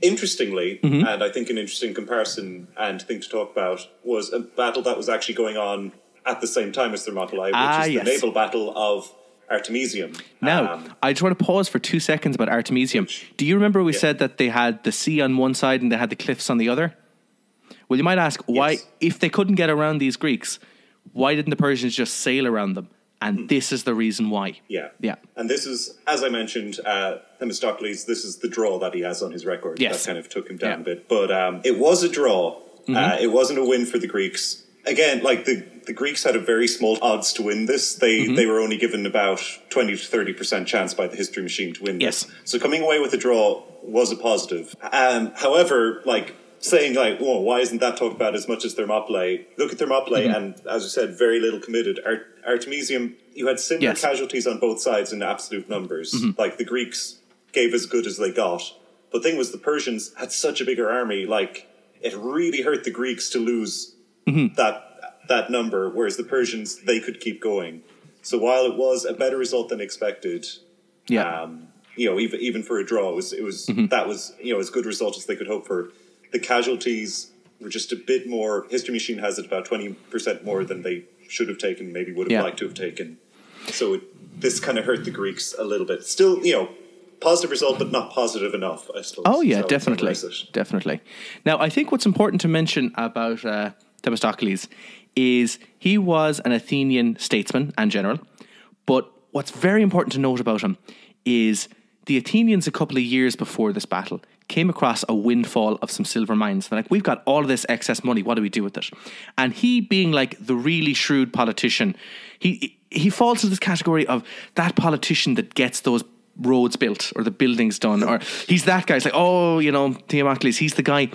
Interestingly, and I think an interesting comparison and thing to talk about, was a battle that was actually going on at the same time as Thermopylae, which is the naval battle of Artemisium. Now, I just want to pause for 2 seconds about Artemisium. Do you remember we said that they had the sea on one side and they had the cliffs on the other? Well, you might ask, why, if they couldn't get around these Greeks, why didn't the Persians just sail around them? And this is the reason why. Yeah. Yeah. And this is, as I mentioned, Themistocles, this is the draw that he has on his record. Yes. That kind of took him down a bit. But it was a draw. It wasn't a win for the Greeks. Again, like the Greeks had a very small odds to win this. They were only given about 20 to 30% chance by the history machine to win this. So coming away with a draw was a positive. However, like saying like, "Whoa, why isn't that talked about as much as Thermopylae?" Look at Thermopylae, and as you said, very little committed. Artemisium, you had similar casualties on both sides in absolute numbers. Like the Greeks gave as good as they got. But the thing was, the Persians had such a bigger army. Like it really hurt the Greeks to lose that number, whereas the Persians, they could keep going. So while it was a better result than expected, you know, even for a draw, it was that was, you know, as good a result as they could hope for. The casualties were just a bit more. History Machine has it about 20% more than they should have taken, maybe would have liked to have taken. So this kind of hurt the Greeks a little bit. Still, you know, positive result, but not positive enough, I suppose. Oh yeah, definitely, definitely. Now, I think what's important to mention about Themistocles is he was an Athenian statesman and general, but what's very important to note about him is the Athenians a couple of years before this battle came across a windfall of some silver mines. They're like, we've got all of this excess money, what do we do with it? And he, being like the really shrewd politician, he falls into this category of that politician that gets those roads built or the buildings done, or he's that guy. It's like, oh, you know, Theomocles, he's the guy.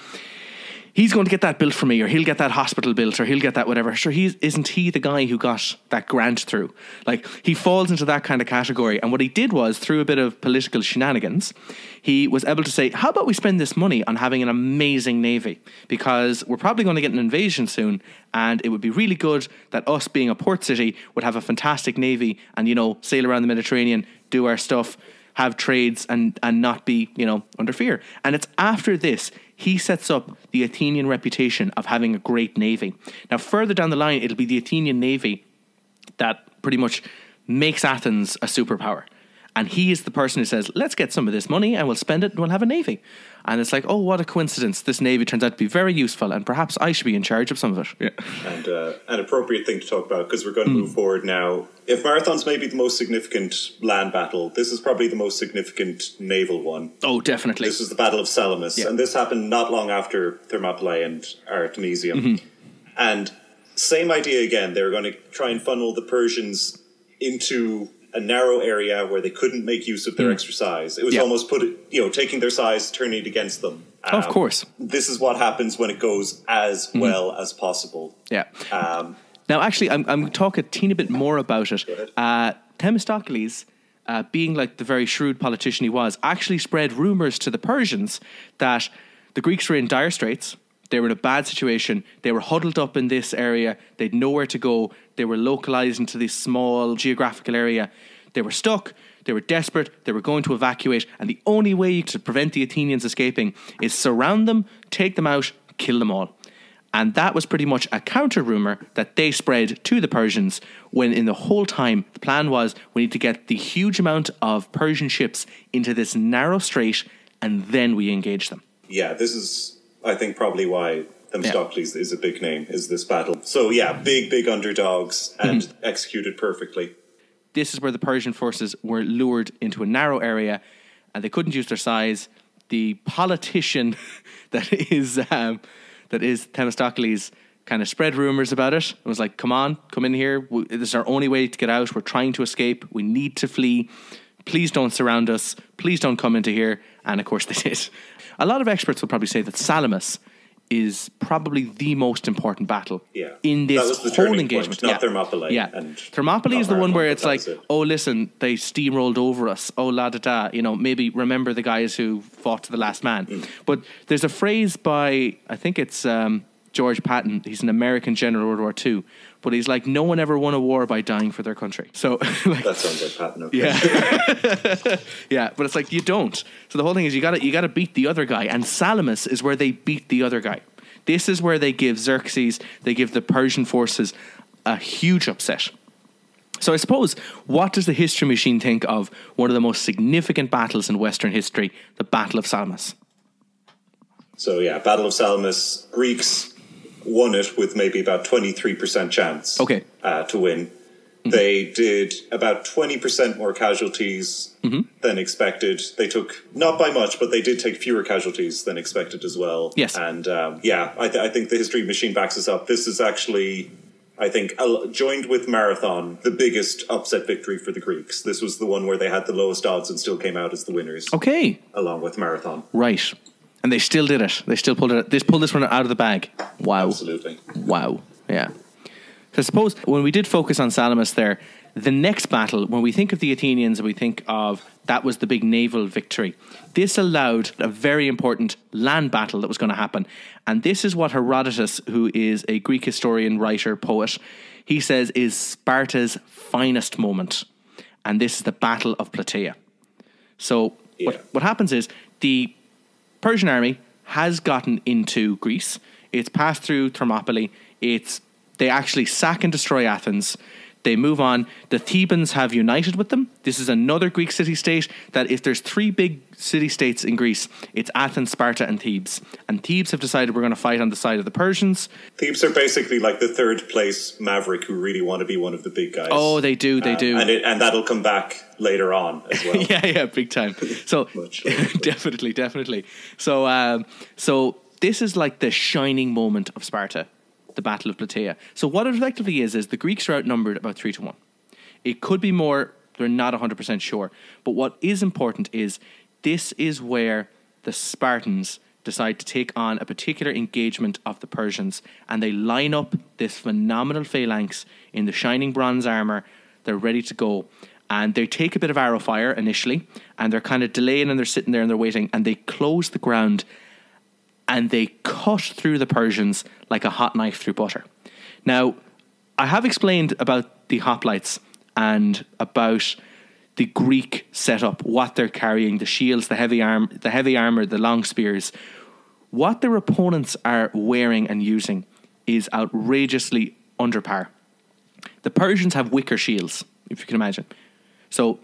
He's going to get that built for me, or he'll get that hospital built, or he'll get that whatever. Sure, isn't he the guy who got that grant through? Like, he falls into that kind of category. And what he did was, through a bit of political shenanigans, he was able to say, how about we spend this money on having an amazing navy? Because we're probably going to get an invasion soon, and it would be really good that us, being a port city, would have a fantastic navy and, you know, sail around the Mediterranean, do our stuff, have trades, and not be, you know, under fear. And it's after this he sets up the Athenian reputation of having a great navy. Now, further down the line, it'll be the Athenian navy that pretty much makes Athens a superpower. And he is the person who says, let's get some of this money and we'll spend it and we'll have a navy. And it's like, oh, what a coincidence. This navy turns out to be very useful and perhaps I should be in charge of some of it. Yeah. And an appropriate thing to talk about, because we're going to move forward now. If Marathon's maybe the most significant land battle, this is probably the most significant naval one. Oh, definitely. This is the Battle of Salamis. Yeah. And this happened not long after Thermopylae and Artemisium. And same idea again. They were going to try and funnel the Persians into a narrow area where they couldn't make use of their extra size. It was almost taking their size, turning it against them. Of course. This is what happens when it goes as well as possible. Yeah. Now, actually, I'm going to talk a teeny bit more about it. Themistocles, being like the very shrewd politician he was, actually spread rumors to the Persians that the Greeks were in dire straits. They were in a bad situation. They were huddled up in this area. They'd nowhere to go. They were localized into this small geographical area. They were stuck. They were desperate. They were going to evacuate. And the only way to prevent the Athenians escaping is surround them, take them out, kill them all. And that was pretty much a counter rumor that they spread to the Persians, when in the whole time the plan was, we need to get the huge amount of Persian ships into this narrow strait and then we engage them. Yeah, this is, I think, probably why Themistocles is a big name, is this battle. So yeah, big underdogs and executed perfectly. This is where the Persian forces were lured into a narrow area and they couldn't use their size. The politician that is Themistocles kind of spread rumors about it. It was like, come on, come in here. This is our only way to get out. We're trying to escape. We need to flee. Please don't surround us. Please don't come into here. And of course they did. A lot of experts will probably say that Salamis is probably the most important battle in this whole engagement. Point, not Thermopylae. Yeah. And Thermopylae is the one where it's like, oh, listen, they steamrolled over us. Oh, la-da-da. You know, maybe remember the guys who fought to the last man. But there's a phrase by, I think it's George Patton. He's an American general in World War II. But he's like, no one ever won a war by dying for their country. So like, that sounds like Patton. Okay. Yeah, yeah. But it's like, you don't. So the whole thing is, you gotta beat the other guy. And Salamis is where they beat the other guy. This is where they give Xerxes, they give the Persian forces a huge upset. So I suppose, what does the history machine think of one of the most significant battles in Western history, the Battle of Salamis? So yeah, Battle of Salamis, Greeks won it with maybe about 23% chance to win. They did about 20% more casualties than expected. They took, not by much, but they did take fewer casualties than expected as well. Yes. And I think the history machine backs us up. This is actually, I think, joined with Marathon, the biggest upset victory for the Greeks. This was the one where they had the lowest odds and still came out as the winners. Okay. Along with Marathon. Right. And they still did it. They still pulled it. They pulled this one out of the bag. Wow. Absolutely. Wow. Yeah. So I suppose when we did focus on Salamis there, the next battle, when we think of the Athenians and we think of that was the big naval victory, this allowed a very important land battle that was going to happen. And this is what Herodotus, who is a Greek historian, writer, poet, he says is Sparta's finest moment. And this is the Battle of Plataea. So yeah. what happens is the Persian army has gotten into Greece. It's passed through Thermopylae. They actually sack and destroy Athens. They move on. The Thebans have united with them. This is another Greek city-state that if there's three big city-states in Greece, it's Athens, Sparta, and Thebes. And Thebes have decided we're going to fight on the side of the Persians. Thebes are basically like the third-place maverick who really want to be one of the big guys. Oh, they do, they do. And that'll come back later on as well. yeah, big time. So definitely. So, so this is like the shining moment of Sparta. The Battle of Plataea. So what it effectively is the Greeks are outnumbered about 3-1. It could be more, they're not 100% sure. But what is important is this is where the Spartans decide to take on a particular engagement of the Persians, and they line up this phenomenal phalanx in the shining bronze armor. They're ready to go. And they take a bit of arrow fire initially, and they're kind of delaying and they're sitting there and they're waiting, and they close the ground and they cut through the Persians like a hot knife through butter. Now, I have explained about the hoplites and about the Greek setup, what they're carrying, the shields, the heavy armor, the long spears. What their opponents are wearing and using is outrageously under par. The Persians have wicker shields, if you can imagine. So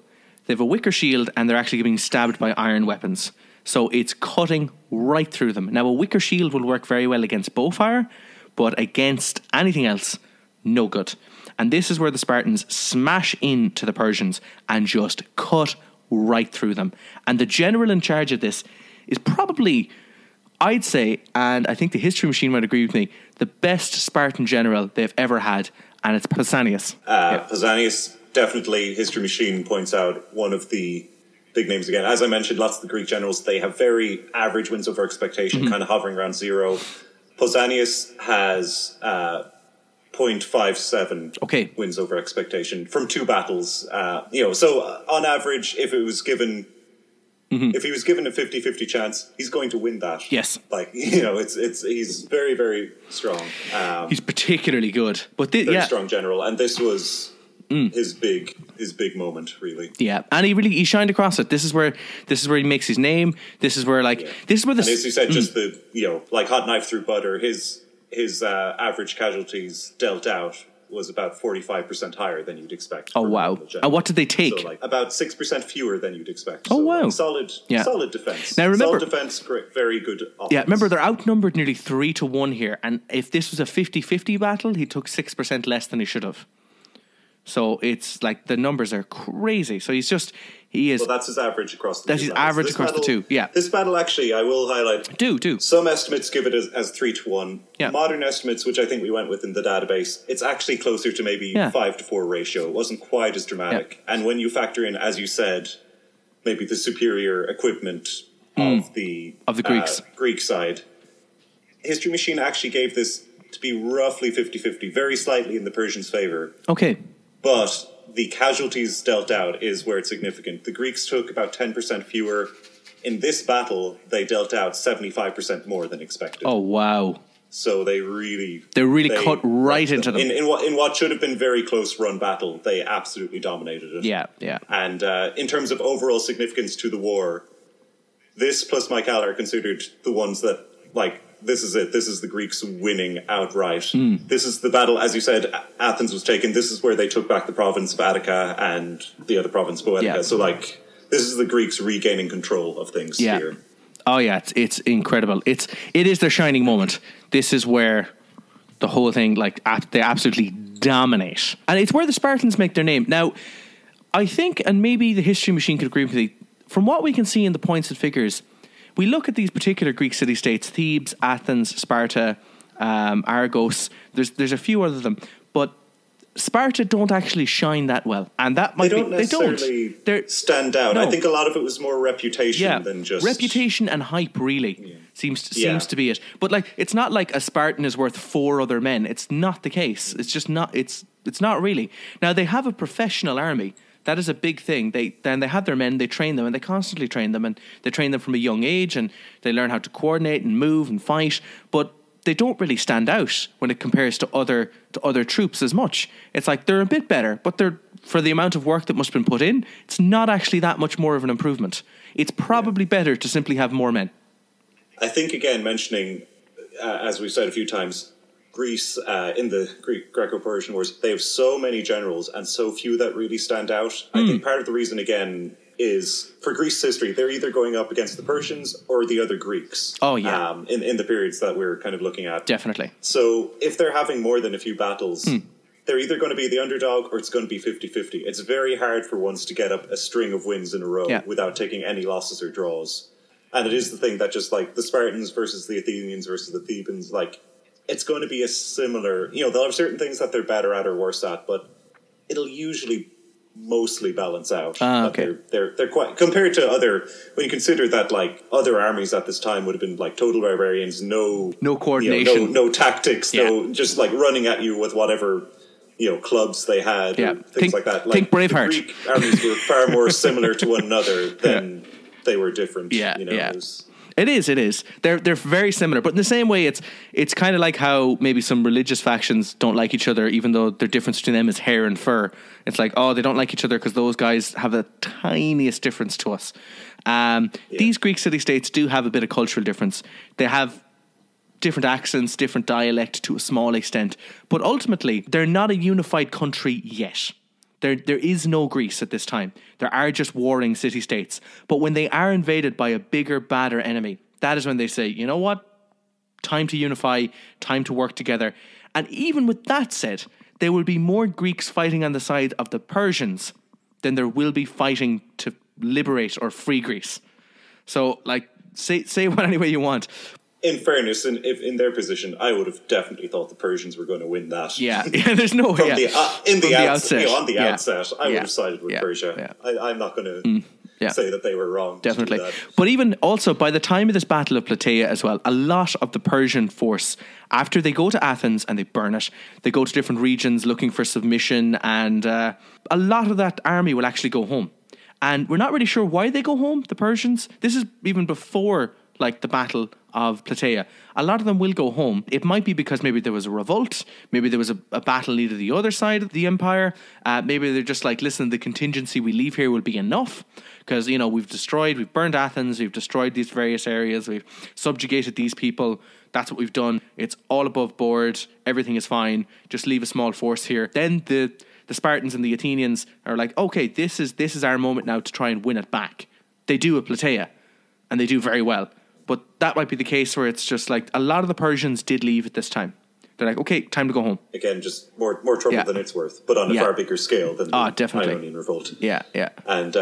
they have a wicker shield and they're actually being stabbed by iron weapons. So it's cutting right through them. Now, a wicker shield will work very well against bow fire, but against anything else, no good. And this is where the Spartans smash into the Persians and just cut right through them. And the general in charge of this is probably, I'd say, and I think the history machine might agree with me, the best Spartan general they've ever had, and it's Pausanias. Pausanias, definitely, history machine points out, one of the big names again. As I mentioned, lots of the Greek generals, they have very average wins over expectation, kind of hovering around zero. Pausanias has 0.57 wins over expectation from two battles. So on average, if it was given, if he was given a 50-50 chance, he's going to win that. Yes. Like, you know, he's very, very strong. He's particularly good. But very strong general. And this was his big moment, really. Yeah, and he shined across it. This is where he makes his name. This is where this is where the, and as you said, just the, you know, like hot knife through butter. His average casualties dealt out was about 45% higher than you'd expect. Oh wow! And what did they take? So, like, about 6% fewer than you'd expect. Oh so, wow! Like, solid defense. Now remember, solid defense, great, very good offense. Yeah, remember they're outnumbered nearly 3-1 here, and if this was a 50-50 battle, he took 6% less than he should have. So it's like the numbers are crazy. So he is. Well, that's his average across the two. That's his average across the two, yeah. This battle, actually, I will highlight. Do. Some estimates give it as 3-1. Yeah. Modern estimates, which I think we went with in the database, it's actually closer to maybe 5-4 ratio. It wasn't quite as dramatic. Yeah. And when you factor in, as you said, maybe the superior equipment of the Greeks. Greek side, History Machine actually gave this to be roughly 50-50, very slightly in the Persians' favor. Okay. But the casualties dealt out is where it's significant. The Greeks took about 10% fewer. In this battle, they dealt out 75% more than expected. Oh, wow. So they really cut right into them. In what should have been very close run battle, they absolutely dominated it. Yeah. And in terms of overall significance to the war, this plus Mycale are considered the ones that, like, this is it. This is the Greeks winning outright. This is the battle, as you said, Athens was taken. This is where they took back the province of Attica and the other province, Boetica. Yeah. So, like, this is the Greeks regaining control of things here. Oh, yeah. It's incredible. It is their shining moment. This is where the whole thing, like, they absolutely dominate. And it's where the Spartans make their name. Now, I think, and maybe the history machine could agree with me, from what we can see in the points and figures, we look at these particular Greek city-states, Thebes, Athens, Sparta, Argos, there's a few other them, but Sparta don't actually shine that well, and that might they don't necessarily stand out. No. I think a lot of it was more reputation than just reputation and hype. Really, seems to be it. But like, it's not like a Spartan is worth four other men. It's not the case. It's just not. It's not really. Now they have a professional army. That is a big thing. They have their men. They train them, and they constantly train them, and they train them from a young age, and they learn how to coordinate and move and fight. But they don't really stand out when it compares to other troops as much. It's like they're a bit better, but they're, for the amount of work that must have been put in, it's not actually that much more of an improvement. It's probably better to simply have more men. I think, again, mentioning, as we've said a few times, Greece, in the Greek Greco-Persian Wars, they have so many generals and so few that really stand out. I think part of the reason, again, is for Greece's history, they're either going up against the Persians or the other Greeks. Oh, yeah. In the periods that we're kind of looking at. Definitely. So if they're having more than a few battles, they're either going to be the underdog or it's going to be 50-50. It's very hard for ones to get up a string of wins in a row without taking any losses or draws. And it is the thing that just, like, the Spartans versus the Athenians versus the Thebans, like, it's going to be a similar, you know, they'll have certain things that they're better at or worse at, but it'll usually mostly balance out. Okay. They're quite, compared to other, when you consider that, like, other armies at this time would have been like total barbarians, no coordination, you know, no tactics, no, just like running at you with whatever, you know, clubs they had, and things like that. Like, think Braveheart. The Greek armies were far more similar to one another than they were different. Yeah, you know, yeah. It is. They're very similar, but in the same way, it's kind of like how maybe some religious factions don't like each other, even though the difference between them is hair and fur. It's like, oh, they don't like each other because those guys have the tiniest difference to us. These Greek city-states do have a bit of cultural difference. They have different accents, different dialect to a small extent, but ultimately, they're not a unified country yet. There is no Greece at this time. There are just warring city-states. But when they are invaded by a bigger, badder enemy, that is when they say, you know what? Time to unify, time to work together. And even with that said, there will be more Greeks fighting on the side of the Persians than there will be fighting to liberate or free Greece. So, like, say what any way you want. In fairness, in their position, I would have definitely thought the Persians were going to win that. Yeah, there's no way. On the outset, I would have sided with Persia. Yeah. I'm not going to say that they were wrong. Definitely. But even also, by the time of this Battle of Plataea as well, a lot of the Persian force, after they go to Athens and they burn it, they go to different regions looking for submission, and a lot of that army will actually go home. And we're not really sure why they go home, the Persians. This is even before, like, the Battle of Plataea. A lot of them will go home. It might be because maybe there was a revolt, maybe there was a battle needed the other side of the empire. Maybe they're just like, listen, the contingency we leave here will be enough because, you know, we've burned Athens, we've destroyed these various areas, we've subjugated these people. That's what we've done. It's all above board. Everything is fine. Just leave a small force here. Then the Spartans and the Athenians are like, okay, this is our moment now to try and win it back. They do at Plataea and they do very well. But that might be the case where it's just like a lot of the Persians did leave at this time. They're like, okay, time to go home. Again, just more trouble than it's worth, but on a far bigger scale than the Ionian Revolt. Yeah, yeah. And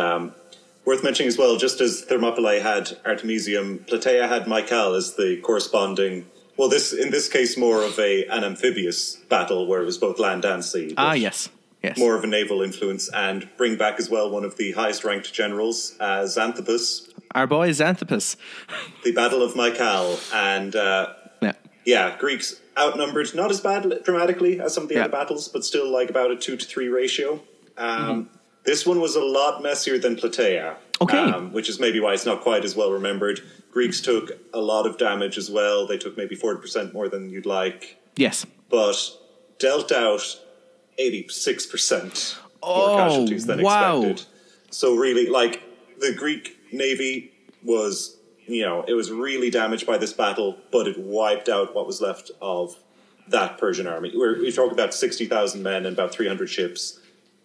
worth mentioning as well, just as Thermopylae had Artemisium, Plataea had Mycale as the corresponding, well, in this case more of an amphibious battle where it was both land and sea. Ah, yes. Yes. More of a naval influence, and bring back as well one of the highest ranked generals, Xanthippus. Our boy Xanthippus. The Battle of Mycale, and Greeks outnumbered, not as bad dramatically as some of the other battles, but still like about a 2-to-3 ratio. This one was a lot messier than Plataea, which is maybe why it's not quite as well remembered. Greeks took a lot of damage as well. They took maybe 40% more than you'd like. Yes. But dealt out 86% more casualties than expected. So really, like, the Greek navy was, you know, it was really damaged by this battle, but it wiped out what was left of that Persian army. We're talking about 60,000 men and about 300 ships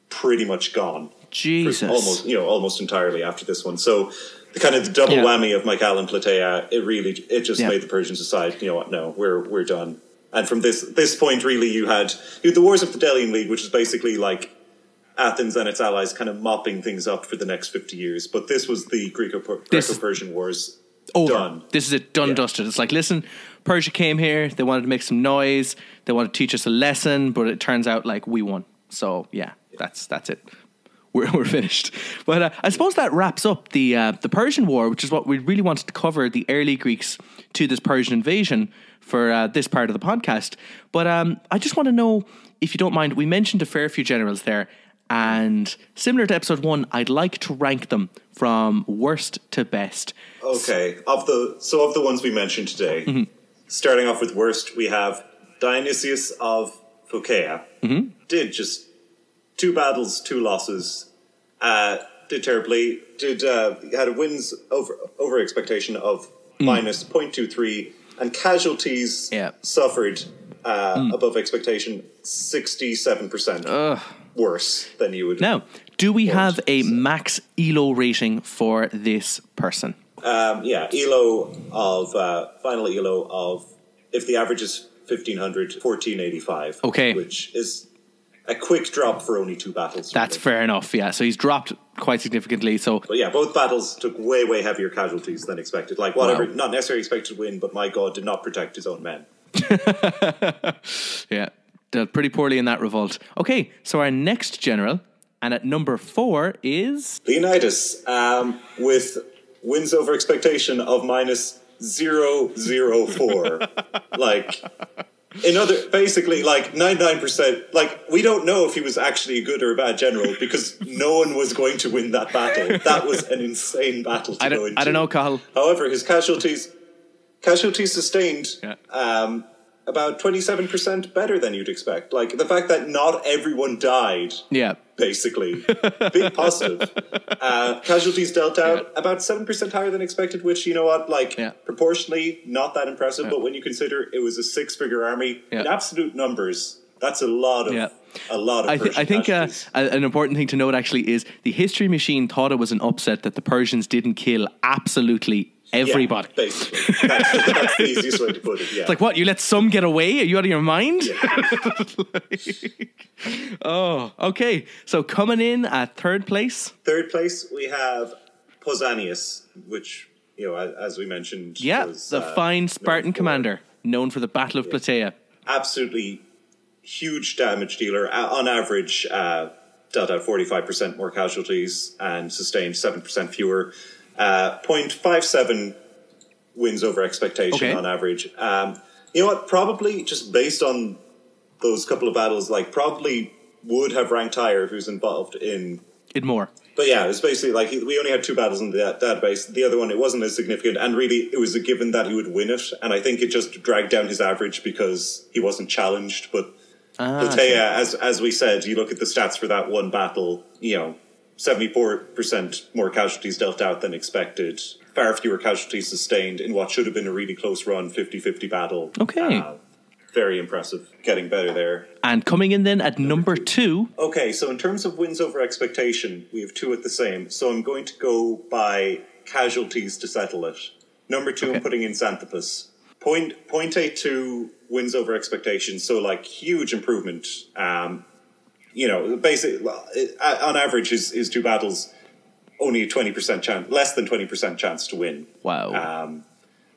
pretty much gone. Jesus. Almost entirely after this one. So the kind of double whammy of Mycale and Plataea, it just made the Persians decide, you know what, no, we're done. And from this point, really, you had the Wars of the Delian League, which is basically like Athens and its allies kind of mopping things up for the next 50 years. But this was the Greco-Persian Wars over. Done. This is it, done, yeah. Dusted. It's like, listen, Persia came here. They wanted to make some noise. They wanted to teach us a lesson, but it turns out like we won. So yeah. That's it. We're finished. But I suppose that wraps up the Persian War, which is what we really wanted to cover, the early Greeks to this Persian invasion for this part of the podcast. But I just want to know, if you don't mind, we mentioned a fair few generals there. And similar to episode one, I'd like to rank them from worst to best. Okay. Of the ones we mentioned today, mm-hmm. starting off with worst, we have Dionysius of Phocaea. Mm-hmm. Did just... 2 battles, 2 losses, did terribly, had a wins over expectation of minus 0.23, and casualties suffered above expectation 67%. Worse than you would. Now, do we have a max ELO rating for this person? Final ELO of, if the average is 1500, 1485. Okay. Which is... a quick drop for only 2 battles. That's fair enough, yeah. So he's dropped quite significantly. But yeah, both battles took way, way heavier casualties than expected. Like, whatever, not necessarily expected to win, but my God, did not protect his own men. Yeah, dealt pretty poorly in that revolt. Okay, so our next general, and at number 4 is... Leonidas, with wins over expectation of minus 004. Like... basically, like, 99%, like, we don't know if he was actually a good or a bad general because no one was going to win that battle. That was an insane battle to go into. I don't know, Cathal. However, his casualties sustained about 27% better than you'd expect. Like, the fact that not everyone died, basically, big positive. Casualties dealt out about 7% higher than expected, which, you know what, like, proportionally, not that impressive, but when you consider it was a 6-figure army, in absolute numbers, that's a lot of I think an important thing to note, actually, is the History Machine thought it was an upset that the Persians didn't kill absolutely everybody. Yeah, basically. That's the easiest way to put it, It's like, what, you let some get away? Are you out of your mind? Yeah. Okay. So coming in at third place. Third place, we have Pausanias, which, you know, as we mentioned. Yeah, was, the fine Spartan commander, known for the Battle of Plataea. Absolutely huge damage dealer. On average, dealt out 45% more casualties and sustained 7% fewer. 0.57 wins over expectation on average. You know what? Probably just based on those couple of battles, like probably would have ranked higher if he was involved in more. But yeah, it's basically like we only had 2 battles in that database. The other one, it wasn't as significant, and really it was a given that he would win it. And I think it just dragged down his average because he wasn't challenged. But Plataea, as we said, you look at the stats for that one battle, you know. 74% more casualties dealt out than expected. Far fewer casualties sustained in what should have been a really close run 50-50 battle. Okay. Very impressive. Getting better there. And coming in then at number two. Okay, so in terms of wins over expectation, we have 2 at the same. So I'm going to go by casualties to settle it. Number 2, I'm putting in Xanthippus. 0.82 wins over expectation. So like huge improvement. You know, basically, on average, his 2 battles, only a 20% chance, less than 20% chance to win. Wow.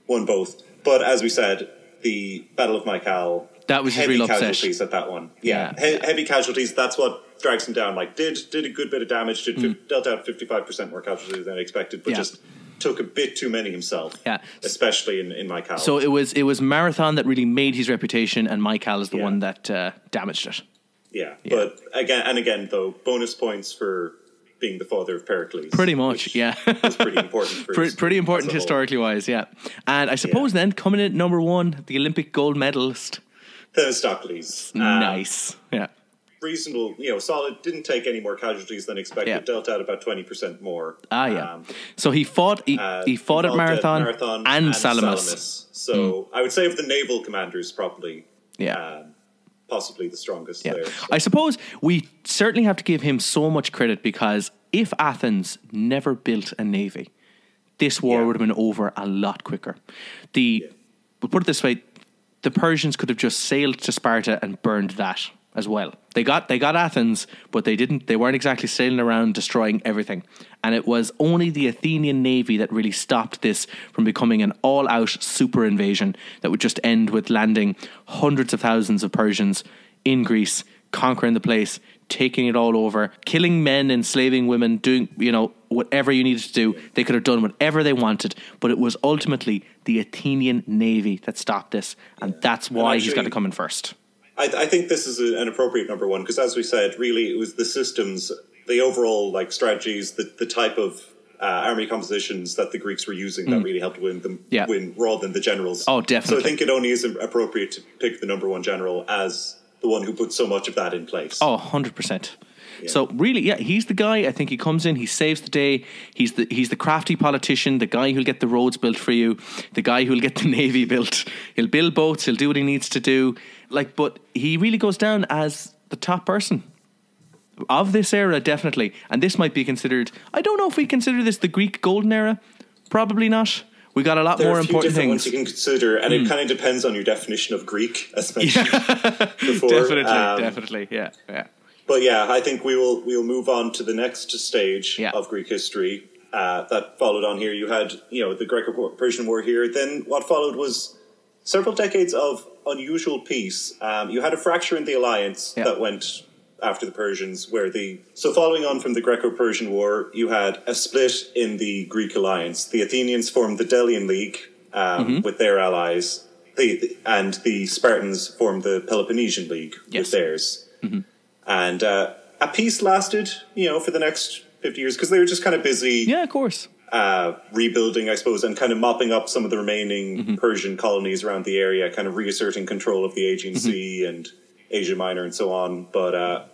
Won both. But as we said, the Battle of Mycale, that was heavy casualties at that one. Heavy casualties, that's what drags him down. Like, did a good bit of damage, dealt out 55% more casualties than expected, but just... took a bit too many himself, especially in Mycale. So it was Marathon that really made his reputation, and Mycale is the one that damaged it. Yeah, but again, though, bonus points for being the father of Pericles. Pretty much, It's pretty important. For pretty important historically-wise, And I suppose then, coming in at number 1, the Olympic gold medalist. Themistocles. Nice, reasonable, you know, solid, didn't take any more casualties than expected, dealt out about 20% more. So he fought at Marathon and Salamis. So I would say of the naval commanders, probably. Possibly the strongest there. I suppose we certainly have to give him so much credit because if Athens never built a navy, this war would have been over a lot quicker. We'll put it this way, the Persians could have just sailed to Sparta and burned that as well. They got Athens, but they weren't exactly sailing around destroying everything. And it was only the Athenian navy that really stopped this from becoming an all-out super invasion that would just end with landing hundreds of thousands of Persians in Greece, conquering the place, taking it all over, killing men, enslaving women, doing, you know, whatever you needed to do. They could have done whatever they wanted, but it was ultimately the Athenian navy that stopped this, and that's why he's got to come in first. I think this is an appropriate number one, because as we said, really it was the systems, the overall like strategies, the type of army compositions that the Greeks were using that really helped win rather than the generals. Oh, definitely. So I think it only is appropriate to pick the number one general as the one who put so much of that in place. Oh, 100%. Yeah. So really, yeah, he's the guy. I think he comes in, he saves the day. He's the crafty politician, the guy who'll get the roads built for you, the guy who'll get the navy built. He'll build boats, he'll do what he needs to do. Like, but he really goes down as the top person of this era, definitely. And this might be considered, I don't know if we consider this the Greek golden era. Probably not. We got a lot more important things. There are a few different ones you can consider, and it kind of depends on your definition of Greek, as mentioned before. Definitely, yeah. But yeah, I think we'll move on to the next stage of Greek history that followed on here. You had, the Greco-Persian War here. Then what followed was several decades of unusual peace. You had a fracture in the alliance that went after the Persians, so following on from the Greco-Persian War, you had a split in the Greek alliance. The Athenians formed the Delian League with their allies, and the Spartans formed the Peloponnesian League with theirs. Mm-hmm. And a peace lasted, for the next 50 years, because they were just kind of busy. Yeah, of course. Rebuilding, I suppose, and kind of mopping up some of the remaining Persian colonies around the area, kind of reasserting control of the Aegean Sea and Asia Minor and so on. But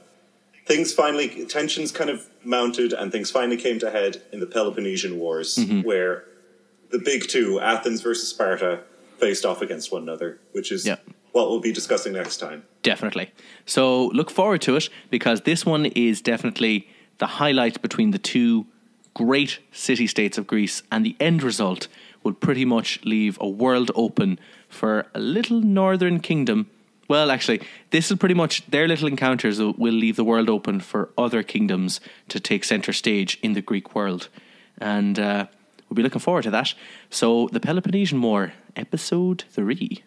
tensions kind of mounted, and things finally came to head in the Peloponnesian Wars, where the big two, Athens versus Sparta, faced off against one another, which is what we'll be discussing next time. Definitely. So look forward to it, because this one is definitely the highlight between the two great city-states of Greece, and the end result will pretty much leave a world open for a little northern kingdom. Well, actually, this is pretty much their little encounters that will leave the world open for other kingdoms to take center stage in the Greek world. And we'll be looking forward to that. So the Peloponnesian War, episode 3.